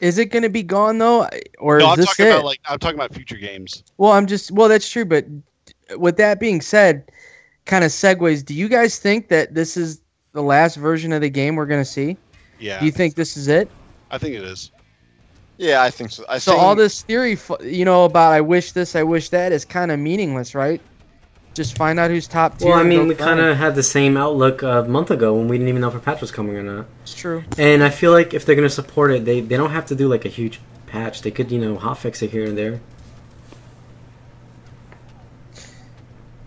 Is it gonna be gone though, or no, is I'm this talking it? about like I'm talking about future games. Well, I'm just well, that's true. But with that being said, kind of segues. Do you guys think that this is the last version of the game we're gonna see? Yeah. Do you think this is it? I think it is. Yeah, I think so. I so think... all this theory, you know, about I wish this, I wish that is kind of meaningless, right? Just find out who's top tier. Well, I mean, we kind of had the same outlook a month ago when we didn't even know if a patch was coming or not. It's true. And I feel like if they're going to support it, they, they don't have to do like a huge patch. They could, you know, hotfix it here and there.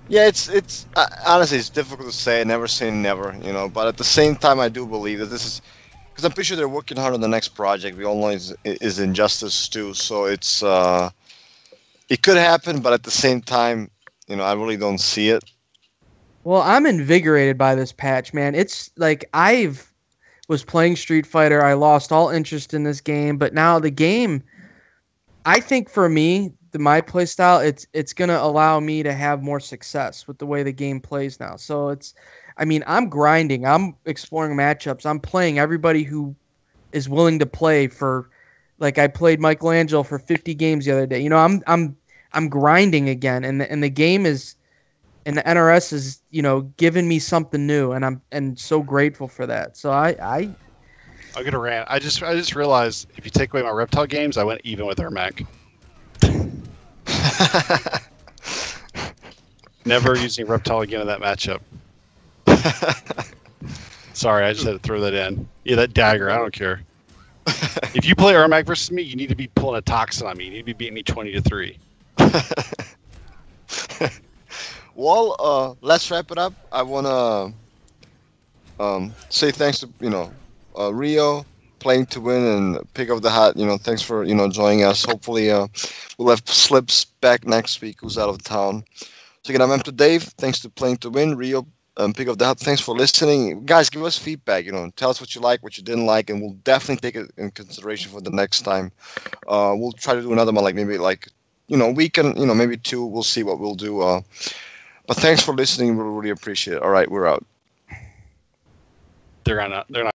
Yeah, it's it's uh, honestly, it's difficult to say. Never say never, you know. But at the same time, I do believe that this is because I'm pretty sure they're working hard on the next project. We all know is is Injustice too, so it's uh, it could happen. But at the same time, you know, I really don't see it. Well, I'm invigorated by this patch, man. It's like I've was playing Street Fighter. I lost all interest in this game, but now the game, I think for me. The, my play style, it's it's gonna allow me to have more success with the way the game plays now. So it's, I mean, I'm grinding, I'm exploring matchups, I'm playing everybody who is willing to play for, like I played Michelangelo for fifty games the other day. You know, I'm I'm I'm grinding again, and the, and the game is, and the N R S is, you know, giving me something new, and I'm and so grateful for that. So I I. I'll get a rant. I just I just realized if you take away my Reptile games, I went even with Ermac. Never using Reptile again in that matchup. Sorry, I just had to throw that in. Yeah, that dagger, I don't care. If you play Ermac versus me, you need to be pulling a toxin on me. You need to be beating me twenty to three. Well, uh, let's wrap it up. I want to um, say thanks to, you know, uh, Rio, Playing to Win, and Pig of the Hut. You know, thanks for, you know, joining us. Hopefully uh, we'll have Slips back next week, who's out of town. So again, I'm m two dave. Thanks to Playing to Win, Rio, um, Pig of the Hut. Thanks for listening. Guys, give us feedback, you know. Tell us what you like, what you didn't like, and we'll definitely take it in consideration for the next time. Uh, we'll try to do another one, like maybe like, you know, a week and, you know, maybe two. We'll see what we'll do. Uh, but thanks for listening. We'll really appreciate it. All right, we're out. They're not. They're not.